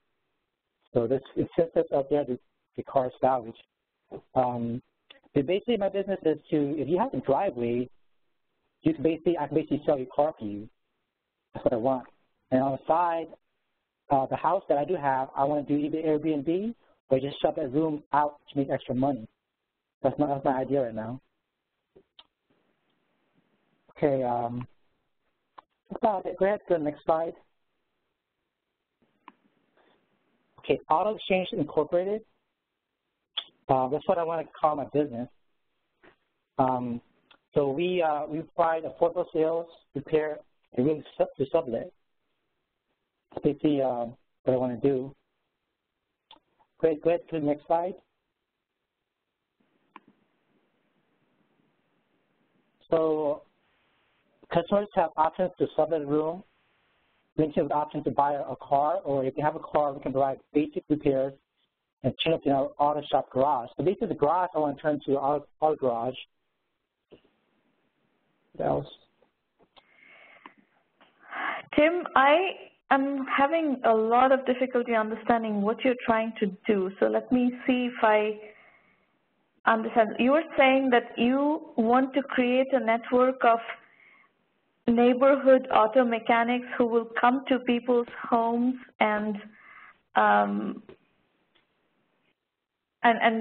So there's incentives out there to get cars salvaged. Um, But basically, my business is to, if you have a driveway, you can basically, I can basically sell your car for you. That's what I want. And on the side, uh, the house that I do have, I want to do either Airbnb or just shut that room out to make extra money. That's my, that's my idea right now. Okay, um, that's about it. Go ahead to the next slide. Okay, Auto Exchange Incorporated. Uh, that's what I want to call my business. Um, so we uh, we provide affordable sales, repair, and rooms to sublet. That's basically uh, what I want to do. Great, go ahead to the next slide. So customers have options to sublet a room, links with options to buy a car, or if you have a car, we can provide basic repairs and turn up in our auto shop garage. So basically the garage I want to turn to our auto garage. What else? Tim, I am having a lot of difficulty understanding what you're trying to do. So let me see if I understand. You were saying that you want to create a network of neighborhood auto mechanics who will come to people's homes and um, And, and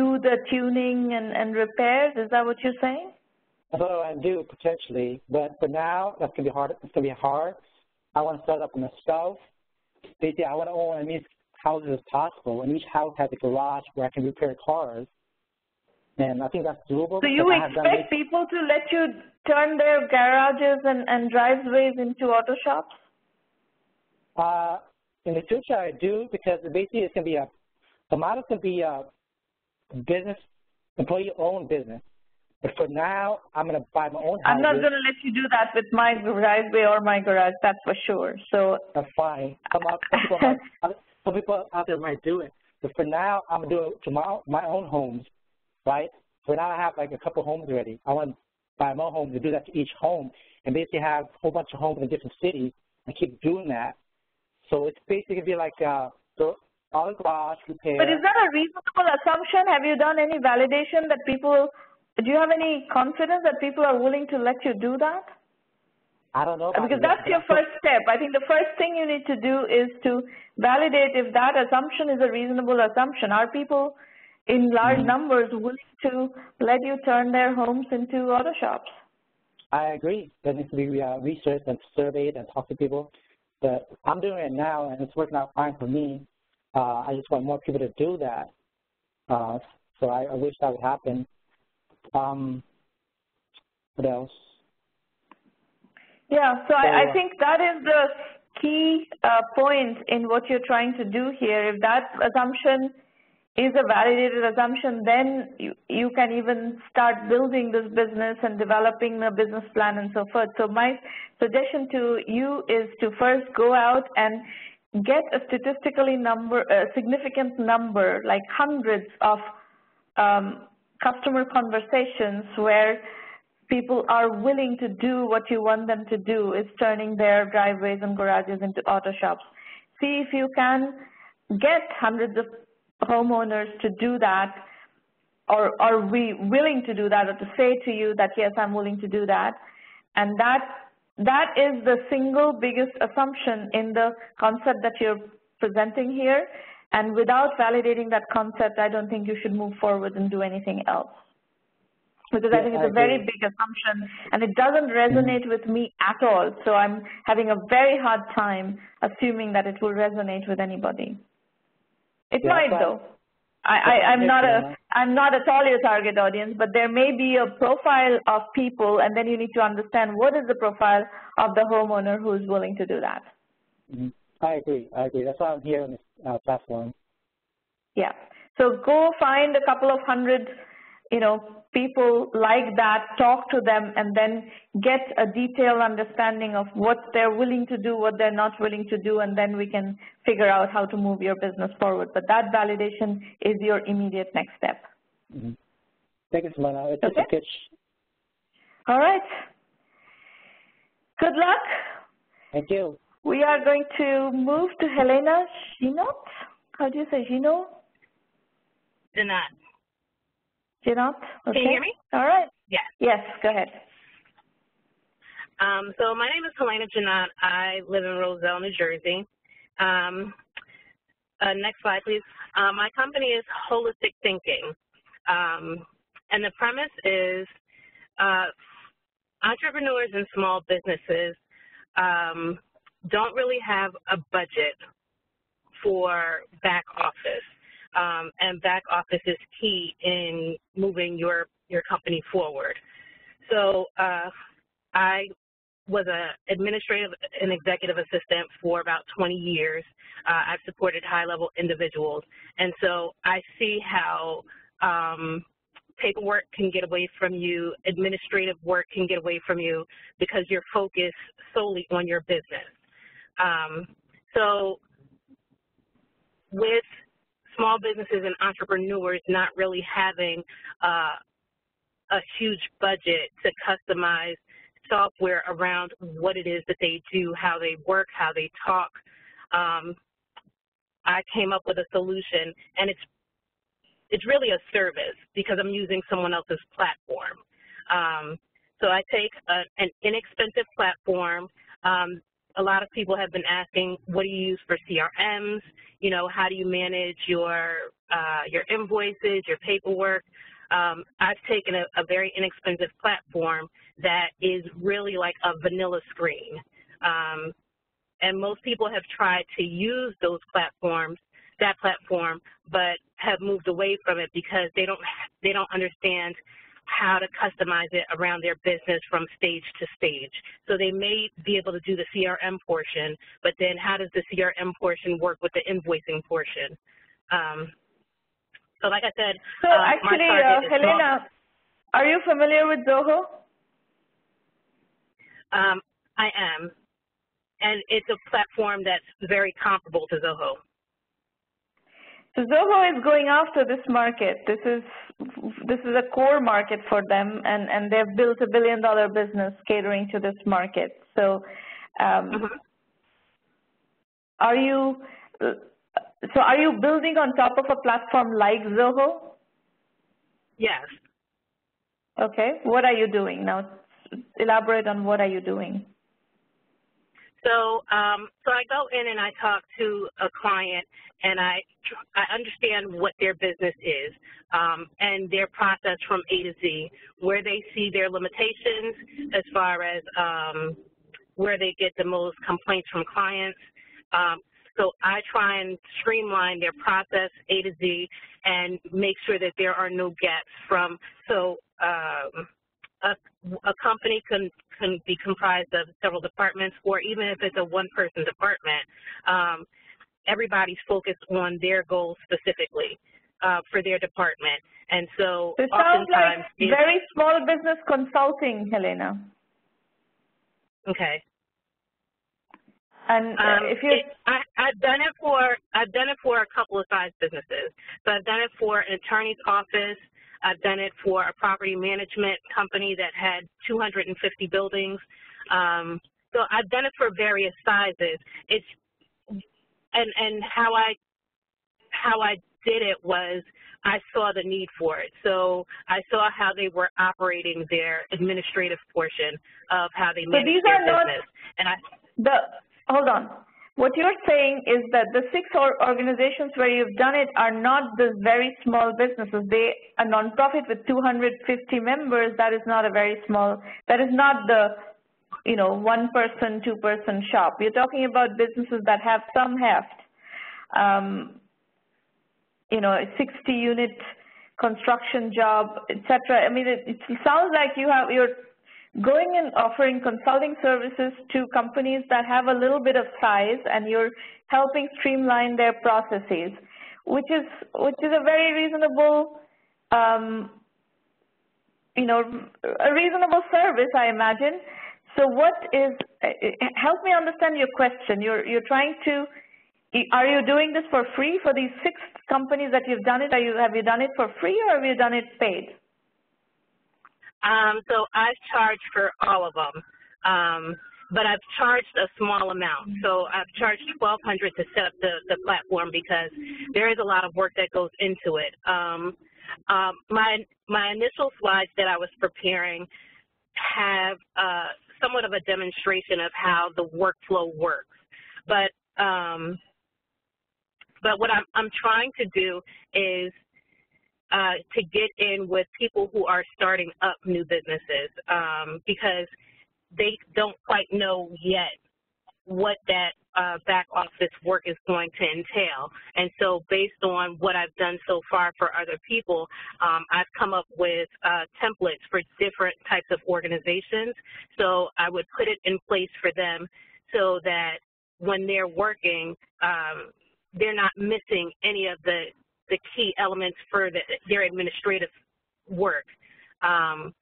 do the tuning and, and repairs? Is that what you're saying? That's what I do, potentially. But for now, that's going to be hard. It's going to be hard. I want to start up myself. Basically, I want to own as many houses as possible, and each house has a garage where I can repair cars. And I think that's doable. So you expect people to let you turn their garages and, and driveways into auto shops? Uh, in the future, I do, because basically it's going to be a the model can be a business, employee-owned business. But for now, I'm going to buy my own house. I'm not going to let you do that with my driveway or my garage, that's for sure. So that's fine. Some, out, some, people, might, some people out there might do it. But for now, I'm going to do it to my, my own homes, right? For now, I have like a couple homes already. I want to buy my own home to do that to each home and basically have a whole bunch of homes in different cities and keep doing that. So it's basically going to be like uh, the auto garage repair. But is that a reasonable assumption? Have you done any validation that people, do you have any confidence that people are willing to let you do that? I don't know. Because that's your first step. I think the first thing you need to do is to validate if that assumption is a reasonable assumption. Are people in large mm-hmm. numbers willing to let you turn their homes into auto shops? I agree. That needs to be uh, researched and surveyed and talked to people. But I'm doing it now, and it's working out fine for me. Uh, I just want more people to do that. Uh, so I, I wish that would happen. Um, what else? Yeah, so, so I, I think that is the key uh, point in what you're trying to do here. If that assumption is a validated assumption, then you, you can even start building this business and developing a business plan and so forth. So my suggestion to you is to first go out and get a statistically number, a significant number, like hundreds of um, customer conversations where people are willing to do what you want them to do, is turning their driveways and garages into auto shops. See if you can get hundreds of homeowners to do that, or are we willing to do that, or to say to you that, yes, I'm willing to do that. And that that is the single biggest assumption in the concept that you're presenting here. And without validating that concept, I don't think you should move forward and do anything else. Because I think it's a very big assumption, and it doesn't resonate with me at all. So I'm having a very hard time assuming that it will resonate with anybody. It yeah, might though. I, I, I'm not a I'm not at all your target audience, but there may be a profile of people, and then you need to understand what is the profile of the homeowner who is willing to do that. Mm-hmm. I agree. I agree. That's why I'm here on this uh, platform. Yeah. So go find a couple of hundred, you know, people like that, talk to them, and then get a detailed understanding of what they're willing to do, what they're not willing to do, and then we can figure out how to move your business forward. But that validation is your immediate next step. Mm-hmm. Thank you, Sramana. It's okay. A pitch. All right. Good luck. Thank you. We are going to move to Helaina Jeannott. How do you say Jeannot? Jeannot. Jeannot? Okay. Can you hear me? All right. Yes. Yes, go ahead. Um, so my name is Helaina Jeannott. I live in Roselle, New Jersey. Um, uh, next slide, please. Uh, my company is Holistic Thinking. Um, and the premise is uh, entrepreneurs and small businesses um, don't really have a budget for back office. Um, and back office is key in moving your, your company forward. So uh, I was an administrative and executive assistant for about twenty years. Uh, I've supported high-level individuals. And so I see how um, paperwork can get away from you, administrative work can get away from you, because you're focused solely on your business. Um, so with small businesses and entrepreneurs not really having uh, a huge budget to customize software around what it is that they do, how they work, how they talk, um, I came up with a solution, and it's it's really a service because I'm using someone else's platform. Um, so I take a, an inexpensive platform. Um, A lot of people have been asking, what do you use for C R Ms? You know, how do you manage your uh, your invoices, your paperwork? Um, I've taken a, a very inexpensive platform that is really like a vanilla screen. Um, and most people have tried to use those platforms, that platform, but have moved away from it because they don't they don't understand how to customize it around their business from stage to stage. So they may be able to do the C R M portion, but then how does the C R M portion work with the invoicing portion? Um, so like I said, so um, actually, uh, Helaina, are you familiar with Zoho? Um, I am, and it's a platform that's very comparable to Zoho. So Zoho is going after this market. This is this is a core market for them, and, and they've built a billion-dollar business catering to this market. So, um, uh-huh. are you so are you building on top of a platform like Zoho? Yes. Okay. What are you doing now? Elaborate on what are you doing. So, um, so I go in and I talk to a client, and I I understand what their business is um, and their process from A to Z, where they see their limitations as far as um, where they get the most complaints from clients. Um, so I try and streamline their process A to Z and make sure that there are no gaps from so. Um, A, a company can, can be comprised of several departments, or even if it's a one-person department, um, everybody's focused on their goals specifically uh, for their department. And so it sounds like very small business consulting, Helaina. Okay. And um, if you, I, I've done it for I've done it for a couple of size businesses. So I've done it for an attorney's office. I've done it for a property management company that had two hundred fifty buildings. Um, so I've done it for various sizes. It's and and how I how I did it was I saw the need for it. So I saw how they were operating their administrative portion of how they manage so their business. And I the hold on. What you're saying is that the six organizations where you've done it are not the very small businesses. They a nonprofit with two hundred fifty members. That is not a very small. That is not the, you know, one person, two person shop. You're talking about businesses that have some heft. Um, you know, a sixty unit construction job, et cetera. I mean, it, it sounds like you have you're going and offering consulting services to companies that have a little bit of size, and you're helping streamline their processes, which is which is a very reasonable, um, you know, a reasonable service, I imagine. So, what is? Help me understand your question. You're you're trying to. Are you doing this for free for these six companies that you've done it? Are you have you done it for free, or have you done it paid? Um, so I've charged for all of them, um, but I've charged a small amount. So I've charged twelve hundred dollars to set up the, the platform because there is a lot of work that goes into it. Um, um, my my initial slides that I was preparing have uh, somewhat of a demonstration of how the workflow works, but um, but what I'm I'm trying to do is. Uh, to get in with people who are starting up new businesses um, because they don't quite know yet what that uh, back office work is going to entail. And so based on what I've done so far for other people, um, I've come up with uh, templates for different types of organizations. So I would put it in place for them so that when they're working, um, they're not missing any of the the key elements for the, their administrative work. Um,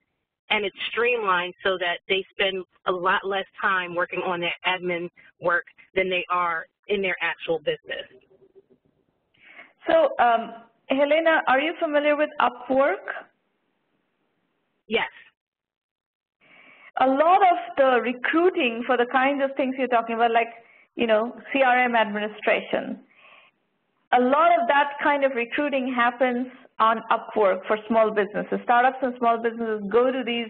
and it's streamlined so that they spend a lot less time working on their admin work than they are in their actual business. So, um, Helaina, are you familiar with Upwork? Yes. A lot of the recruiting for the kinds of things you're talking about, like, you know, C R M administration, a lot of that kind of recruiting happens on Upwork for small businesses. Startups and small businesses go to these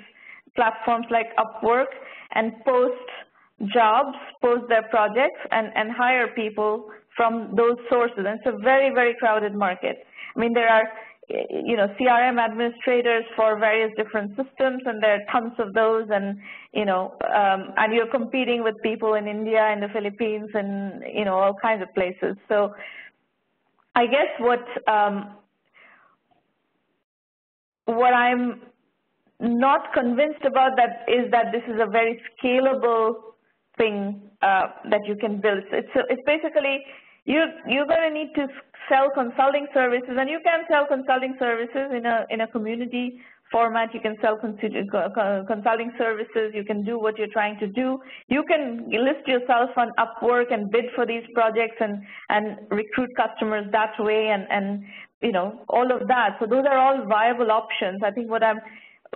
platforms like Upwork and post jobs, post their projects, and, and hire people from those sources. And it's a very, very crowded market. I mean, there are, you know, C R M administrators for various different systems, and there are tons of those, and, you know, um, and you're competing with people in India and the Philippines and, you know, all kinds of places. So, I guess what um, what I'm not convinced about that is that this is a very scalable thing uh, that you can build. It's it's basically you you're going to need to sell consulting services, and you can sell consulting services in a in a community format. You can sell consulting services. You can do what you're trying to do. You can list yourself on Upwork and bid for these projects and, and recruit customers that way and, and, you know, all of that. So those are all viable options. I think what I'm,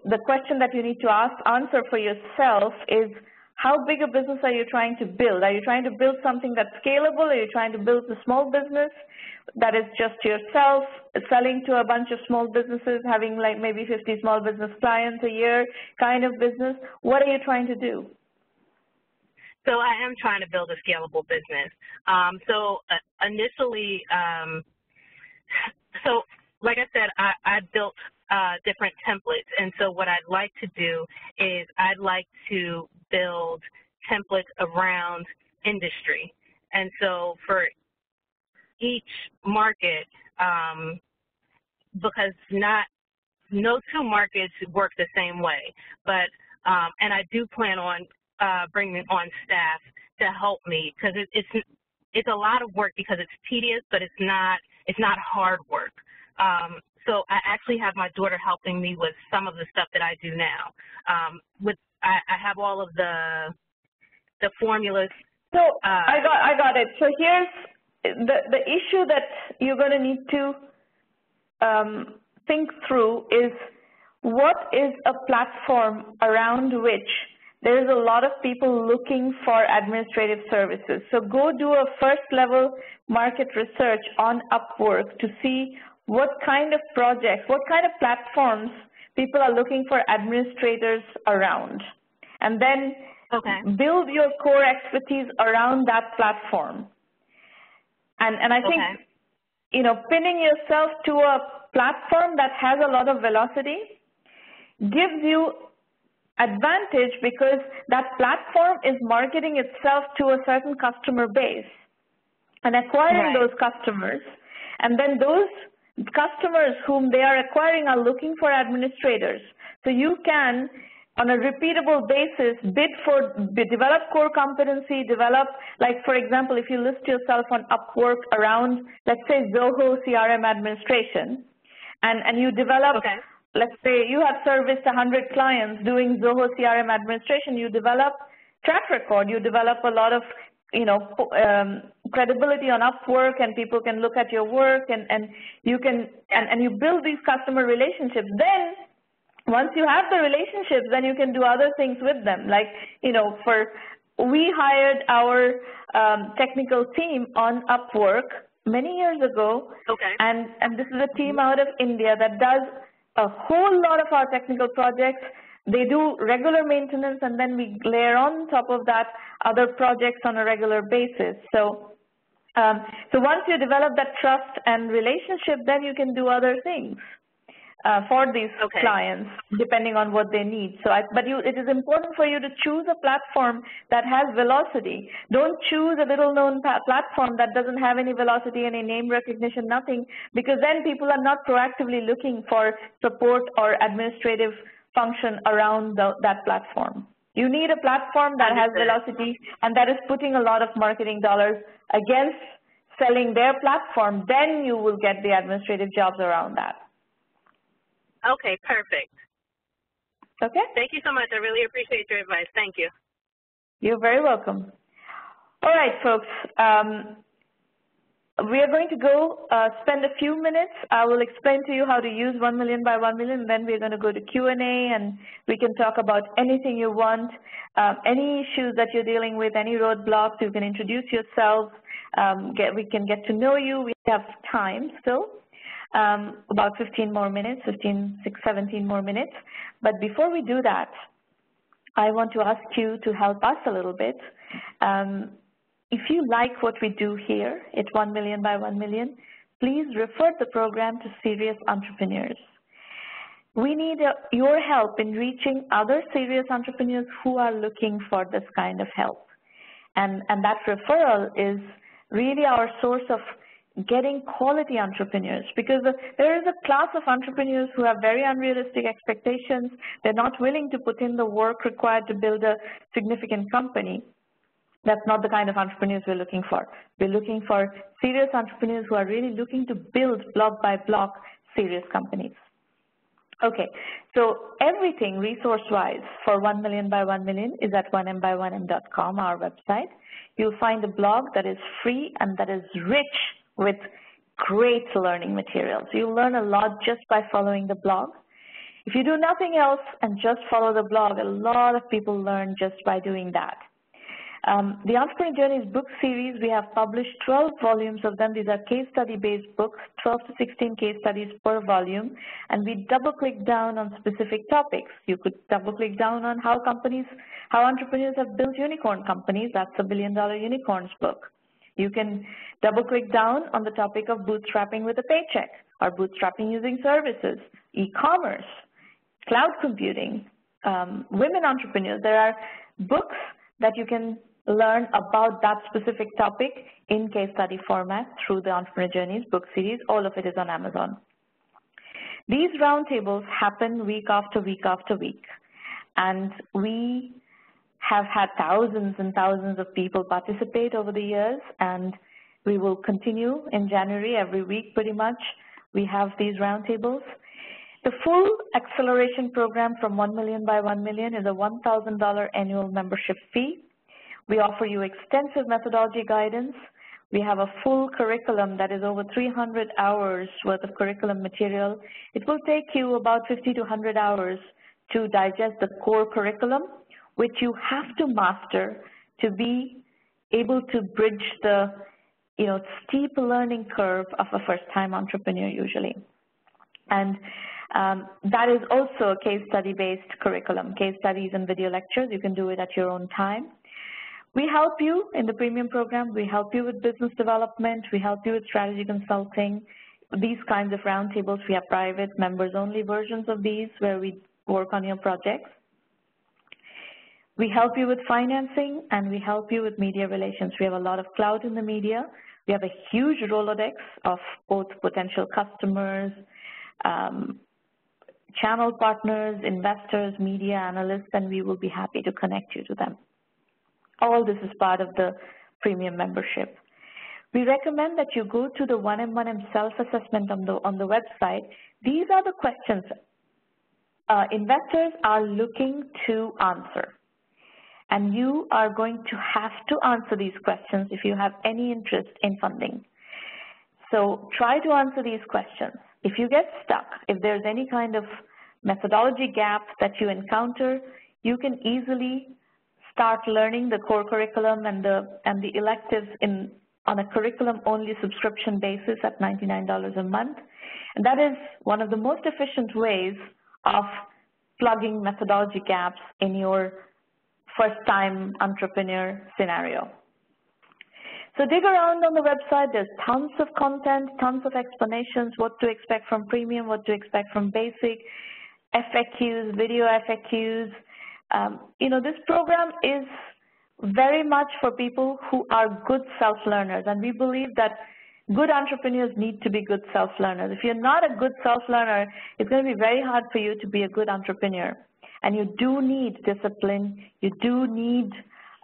the question that you need to ask, answer for yourself is how big a business are you trying to build? Are you trying to build something that's scalable? Are you trying to build a small business that is just yourself, selling to a bunch of small businesses, having like maybe fifty small business clients a year kind of business? What are you trying to do? So I am trying to build a scalable business. Um, so initially, um, so like I said, I, I built uh, different templates. And so what I'd like to do is I'd like to build templates around industry. And so for each market, um, because not no two markets work the same way. But um, and I do plan on uh, bringing on staff to help me because it, it's it's a lot of work because it's tedious, but it's not it's not hard work. Um, so I actually have my daughter helping me with some of the stuff that I do now. Um, with I, I have all of the the formulas So uh, I got I got it. So here's the the issue that you're going to need to um, think through is what is a platform around which there is a lot of people looking for administrative services. So go do a first level market research on Upwork to see what kind of projects, what kind of platforms people are looking for administrators around. And then okay. build your core expertise around that platform. And, and I think, okay. you know, pinning yourself to a platform that has a lot of velocity gives you advantage because that platform is marketing itself to a certain customer base and acquiring right. those customers. And then those customers whom they are acquiring are looking for administrators. So you can, on a repeatable basis, bid for, develop core competency, develop, like for example, if you list yourself on Upwork around, let's say Zoho C R M administration, and, and you develop, okay. let's say you have serviced one hundred clients doing Zoho C R M administration, you develop track record, you develop a lot of, you know, um, credibility on Upwork, and people can look at your work, and, and you can, and, and you build these customer relationships. Then, once you have the relationships, then you can do other things with them. Like, you know, for, we hired our um, technical team on Upwork many years ago, okay. and, and this is a team out of India that does a whole lot of our technical projects. They do regular maintenance, and then we layer on top of that other projects on a regular basis. So, um, so once you develop that trust and relationship, then you can do other things uh, for these okay. clients, depending on what they need. So, I, but you, it is important for you to choose a platform that has velocity. Don't choose a little-known platform that doesn't have any velocity, any name recognition, nothing, because then people are not proactively looking for support or administrative function around the, that platform. You need a platform that has velocity and that is putting a lot of marketing dollars against selling their platform. Then you will get the administrative jobs around that. Okay, perfect. Okay. Thank you so much. I really appreciate your advice. Thank you. You're very welcome. All right, folks. Um, we are going to go uh, spend a few minutes. I will explain to you how to use one million by one million, and then we're going to go to Q and A, and we can talk about anything you want, um, any issues that you're dealing with, any roadblocks. You can introduce yourselves. Um, get, we can get to know you. We have time still, um, about fifteen more minutes, fifteen, six, seventeen more minutes. But before we do that, I want to ask you to help us a little bit. Um, If you like what we do here at one million by one million, please refer the program to serious entrepreneurs. We need a, your help in reaching other serious entrepreneurs who are looking for this kind of help. And, and that referral is really our source of getting quality entrepreneurs, because the, there is a class of entrepreneurs who have very unrealistic expectations. They're not willing to put in the work required to build a significant company. That's not the kind of entrepreneurs we're looking for. We're looking for serious entrepreneurs who are really looking to build block by block serious companies. Okay, so everything resource-wise for one million by one million is at one M by one M dot com, our website. You'll find a blog that is free and that is rich with great learning materials. You'll learn a lot just by following the blog. If you do nothing else and just follow the blog, a lot of people learn just by doing that. Um, the Entrepreneur Journeys book series, we have published twelve volumes of them. These are case study-based books, twelve to sixteen case studies per volume, and we double-click down on specific topics. You could double-click down on how companies, how entrepreneurs have built unicorn companies. That's a billion-dollar unicorns book. You can double-click down on the topic of bootstrapping with a paycheck, or bootstrapping using services, e-commerce, cloud computing, um, women entrepreneurs. There are books that you can learn about that specific topic in case study format through the Entrepreneur Journeys book series. All of it is on Amazon. These roundtables happen week after week after week, and we have had thousands and thousands of people participate over the years, and we will continue in January every week pretty much. We have these roundtables. The full acceleration program from one million by one million is a one thousand dollar annual membership fee. We offer you extensive methodology guidance. We have a full curriculum that is over three hundred hours worth of curriculum material. It will take you about fifty to one hundred hours to digest the core curriculum, which you have to master to be able to bridge the you know, steep learning curve of a first-time entrepreneur usually. And um, that is also a case study-based curriculum, case studies and video lectures. You can do it at your own time. We help you in the premium program. We help you with business development. We help you with strategy consulting. These kinds of roundtables, we have private members-only versions of these where we work on your projects. We help you with financing, and we help you with media relations. We have a lot of clout in the media. We have a huge Rolodex of both potential customers, um, channel partners, investors, media analysts, and we will be happy to connect you to them. All this is part of the premium membership. We recommend that you go to the one M one M self-assessment on the, on the website. These are the questions uh, investors are looking to answer. And you are going to have to answer these questions if you have any interest in funding. So try to answer these questions. If you get stuck, if there's any kind of methodology gap that you encounter, you can easily start learning the core curriculum and the, and the electives in, on a curriculum-only subscription basis at ninety-nine dollars a month. And that is one of the most efficient ways of plugging methodology gaps in your first-time entrepreneur scenario. So dig around on the website. There's tons of content, tons of explanations, what to expect from premium, what to expect from basic, F A Qs, video F A Qs. Um, you know, this program is very much for people who are good self-learners, and we believe that good entrepreneurs need to be good self-learners. If you're not a good self-learner, it's going to be very hard for you to be a good entrepreneur. And you do need discipline, you do need,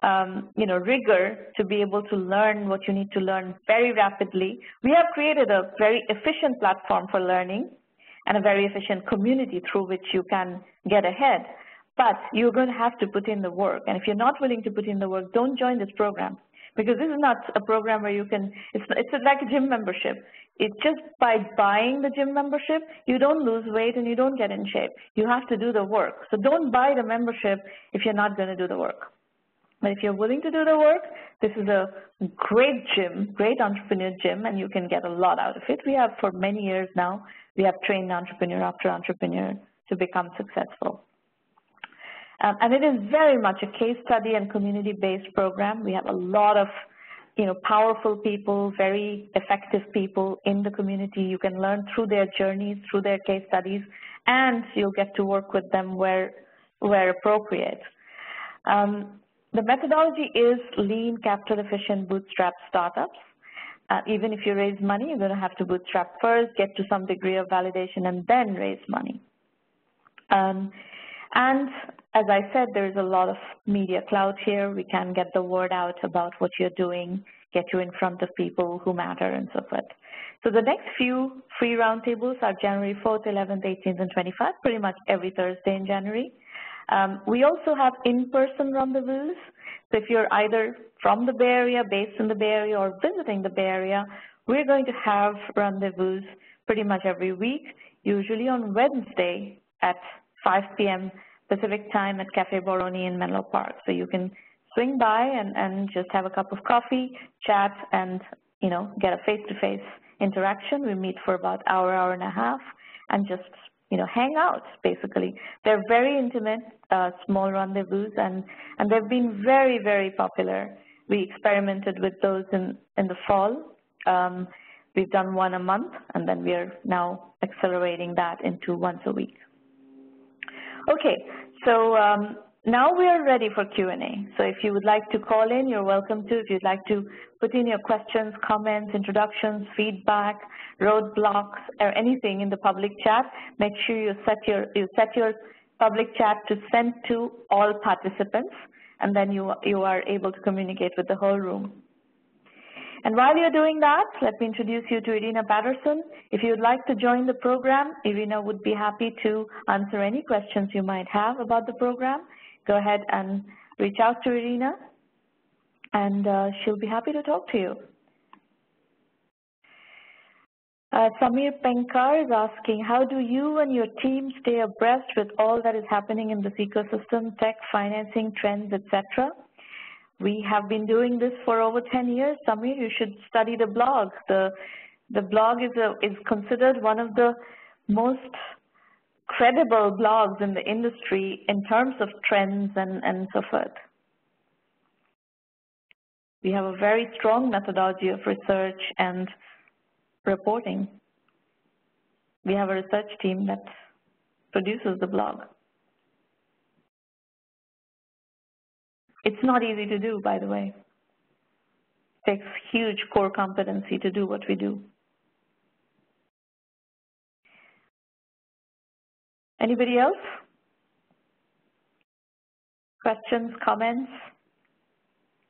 um, you know, rigor to be able to learn what you need to learn very rapidly. We have created a very efficient platform for learning and a very efficient community through which you can get ahead, but you're going to have to put in the work. And if you're not willing to put in the work, don't join this program, because this is not a program where you can, it's, it's like a gym membership. It's just by buying the gym membership, you don't lose weight and you don't get in shape. You have to do the work. So don't buy the membership if you're not going to do the work. But if you're willing to do the work, this is a great gym, great entrepreneur gym, and you can get a lot out of it. We have for many years now, we have trained entrepreneur after entrepreneur to become successful. Um, and it is very much a case study and community-based program. We have a lot of, you know, powerful people, very effective people in the community. You can learn through their journeys, through their case studies, and you'll get to work with them where, where appropriate. Um, the methodology is lean, capital-efficient, bootstrap startups. Uh, even if you raise money, you're going to have to bootstrap first, get to some degree of validation, and then raise money. Um, and as I said, there is a lot of media clout here. We can get the word out about what you're doing, get you in front of people who matter, and so forth. So the next few free roundtables are January fourth, eleventh, eighteenth, and twenty-fifth, pretty much every Thursday in January. Um, we also have in-person rendezvous. So if you're either from the Bay Area, based in the Bay Area, or visiting the Bay Area, we're going to have rendezvous pretty much every week, usually on Wednesday at five P M Pacific time at Cafe Boroni in Menlo Park. So you can swing by and, and just have a cup of coffee, chat, and, you know, get a face-to-face interaction. We meet for about an hour, hour and a half, and just, you know, hang out, basically. They're very intimate, uh, small rendezvous, and, and they've been very, very popular. We experimented with those in, in the fall. Um, we've done one a month, and then we are now accelerating that into once a week. Okay, so um, now we are ready for Q and A. So if you would like to call in, you're welcome to. If you'd like to put in your questions, comments, introductions, feedback, roadblocks, or anything in the public chat, make sure you set your, you set your public chat to send to all participants, and then you, you are able to communicate with the whole room. And while you're doing that, let me introduce you to Irina Patterson. If you'd like to join the program, Irina would be happy to answer any questions you might have about the program. Go ahead and reach out to Irina. and uh, she'll be happy to talk to you. Uh, Samir Penkar is asking, how do you and your team stay abreast with all that is happening in this ecosystem, tech, financing, trends, et cetera? We have been doing this for over ten years. Samir, you should study the blog. The, the blog is, a, is considered one of the most credible blogs in the industry in terms of trends and, and so forth. We have a very strong methodology of research and reporting. We have a research team that produces the blog. It's not easy to do, by the way. It takes huge core competency to do what we do. Anybody else? Questions, comments,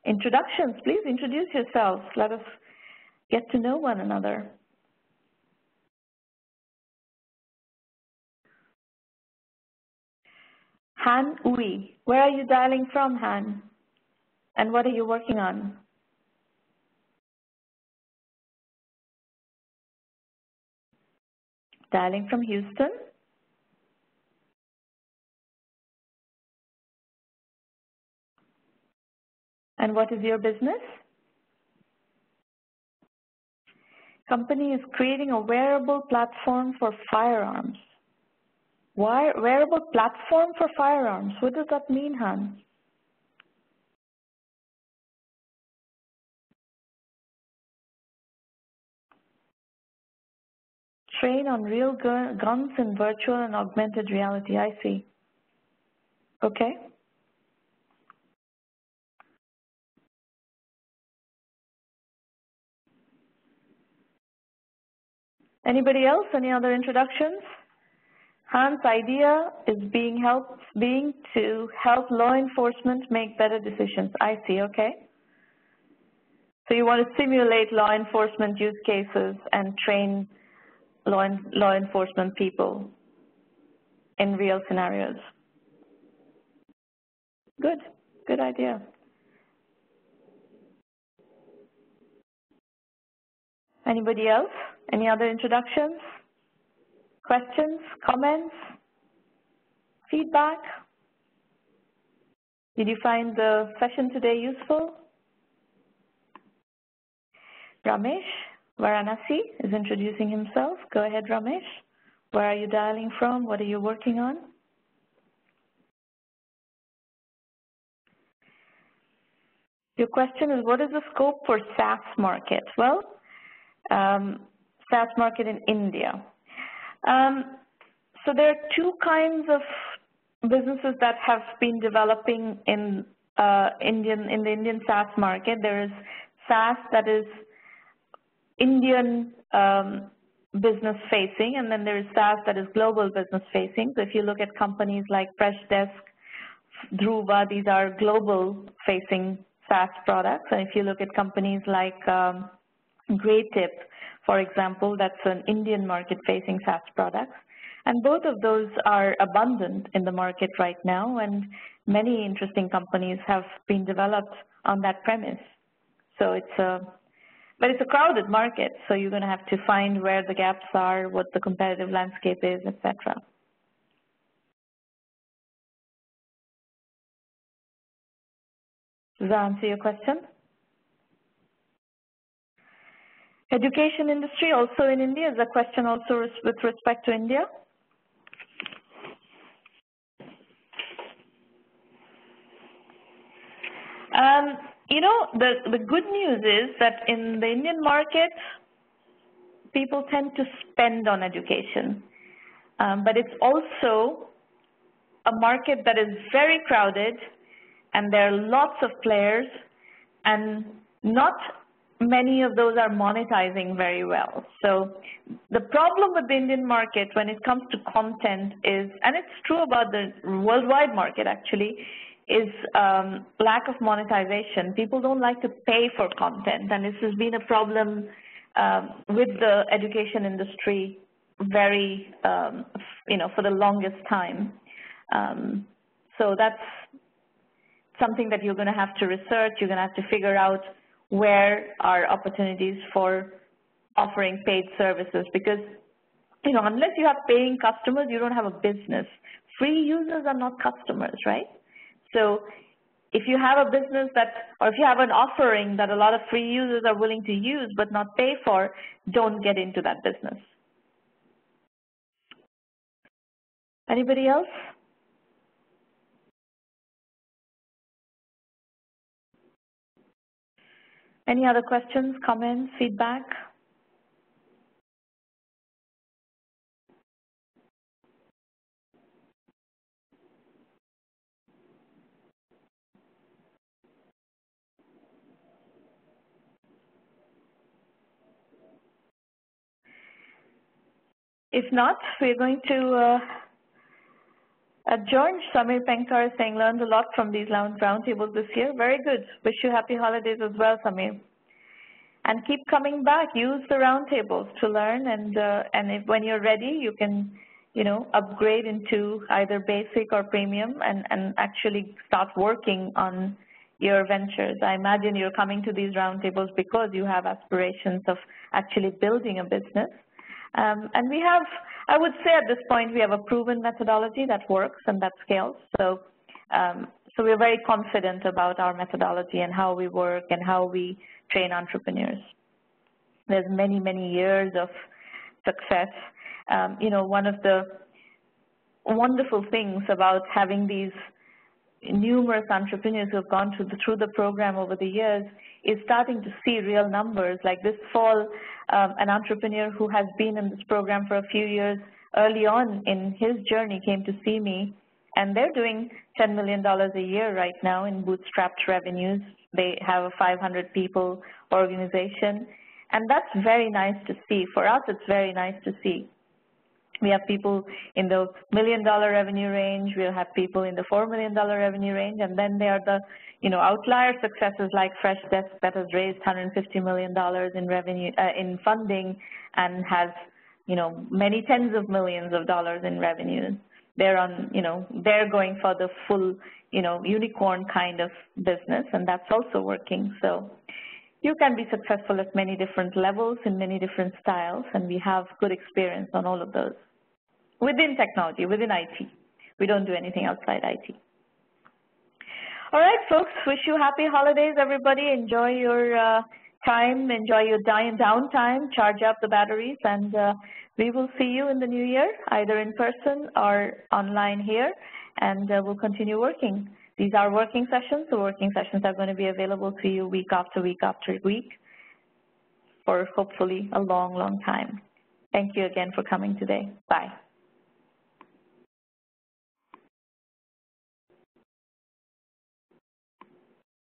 introductions? Please introduce yourselves. Let us get to know one another. Han Uy, where are you dialing from, Han? And what are you working on? Dialing from Houston? And what is your business? Company is creating a wearable platform for firearms. Why wearable platform for firearms? What does that mean, Han? Train on real gu guns in virtual and augmented reality. I see. Okay. Anybody else? Any other introductions? Hans' idea is being helped, being to help law enforcement make better decisions. I see, okay. So you want to simulate law enforcement use cases and train law, en law enforcement people in real scenarios. Good, good idea. Anybody else? Any other introductions? Questions, comments, feedback? Did you find the session today useful? Ramesh Varanasi is introducing himself. Go ahead, Ramesh. Where are you dialing from? What are you working on? Your question is, what is the scope for SaaS market? Well, um, SaaS market in India. Um, so there are two kinds of businesses that have been developing in uh, Indian in the Indian SaaS market. There is SaaS that is Indian um, business facing, and then there is SaaS that is global business facing. So if you look at companies like Freshdesk, Dhruva, these are global facing SaaS products. And if you look at companies like um, GreatHorn, for example, that's an Indian market-facing SaaS product. And both of those are abundant in the market right now, and many interesting companies have been developed on that premise. So it's a, but it's a crowded market, so you're going to have to find where the gaps are, what the competitive landscape is, et cetera. Does that answer your question? Education industry also in India, is a question also with respect to India? Um, you know, the, the good news is that in the Indian market, people tend to spend on education. Um, but it's also a market that is very crowded, and there are lots of players, and not many of those are monetizing very well. So the problem with the Indian market when it comes to content is, and it's true about the worldwide market actually, is um, lack of monetization. People don't like to pay for content, and this has been a problem um, with the education industry very, um, you know, for the longest time. Um, so that's something that you're going to have to research. You're going to have to figure out where are opportunities for offering paid services, because you know, unless you have paying customers, you don't have a business. Free users are not customers, right? So if you have a business that, or if you have an offering that a lot of free users are willing to use but not pay for, don't get into that business. Anybody else? Any other questions, comments, feedback? If not, we're going to uh, adjourn. Samir Pankar is saying, learned a lot from these roundtables this year. Very good. Wish you happy holidays as well, Samir. And keep coming back. Use the roundtables to learn. And uh, and if, when you're ready, you can, you know, upgrade into either basic or premium and, and actually start working on your ventures. I imagine you're coming to these roundtables because you have aspirations of actually building a business. Um, and we have, I would say at this point, we have a proven methodology that works and that scales. So, um, so we're very confident about our methodology and how we work and how we train entrepreneurs. There's many, many years of success. Um, you know, one of the wonderful things about having these numerous entrepreneurs who have gone through the, through the program over the years is starting to see real numbers. Like this fall, um, an entrepreneur who has been in this program for a few years early on in his journey came to see me, and they're doing ten million dollars a year right now in bootstrapped revenues. They have a five hundred people organization, and that's very nice to see. For us, it's very nice to see. We have people in the million dollar revenue range. We'll have people in the four million dollar revenue range. And then there are the, you know, outlier successes like Freshdesk that has raised one hundred fifty million dollars in revenue, uh, in funding, and has, you know, many tens of millions of dollars in revenues. They're on, you know, they're going for the full, you know, unicorn kind of business, and that's also working. So you can be successful at many different levels in many different styles, and we have good experience on all of those. Within technology, within I T. We don't do anything outside I T. All right, folks, wish you happy holidays, everybody. Enjoy your uh, time, enjoy your downtime, charge up the batteries, and uh, we will see you in the new year, either in person or online here, and uh, we'll continue working. These are working sessions. The working sessions are going to be available to you week after week after week for hopefully a long, long time. Thank you again for coming today. Bye.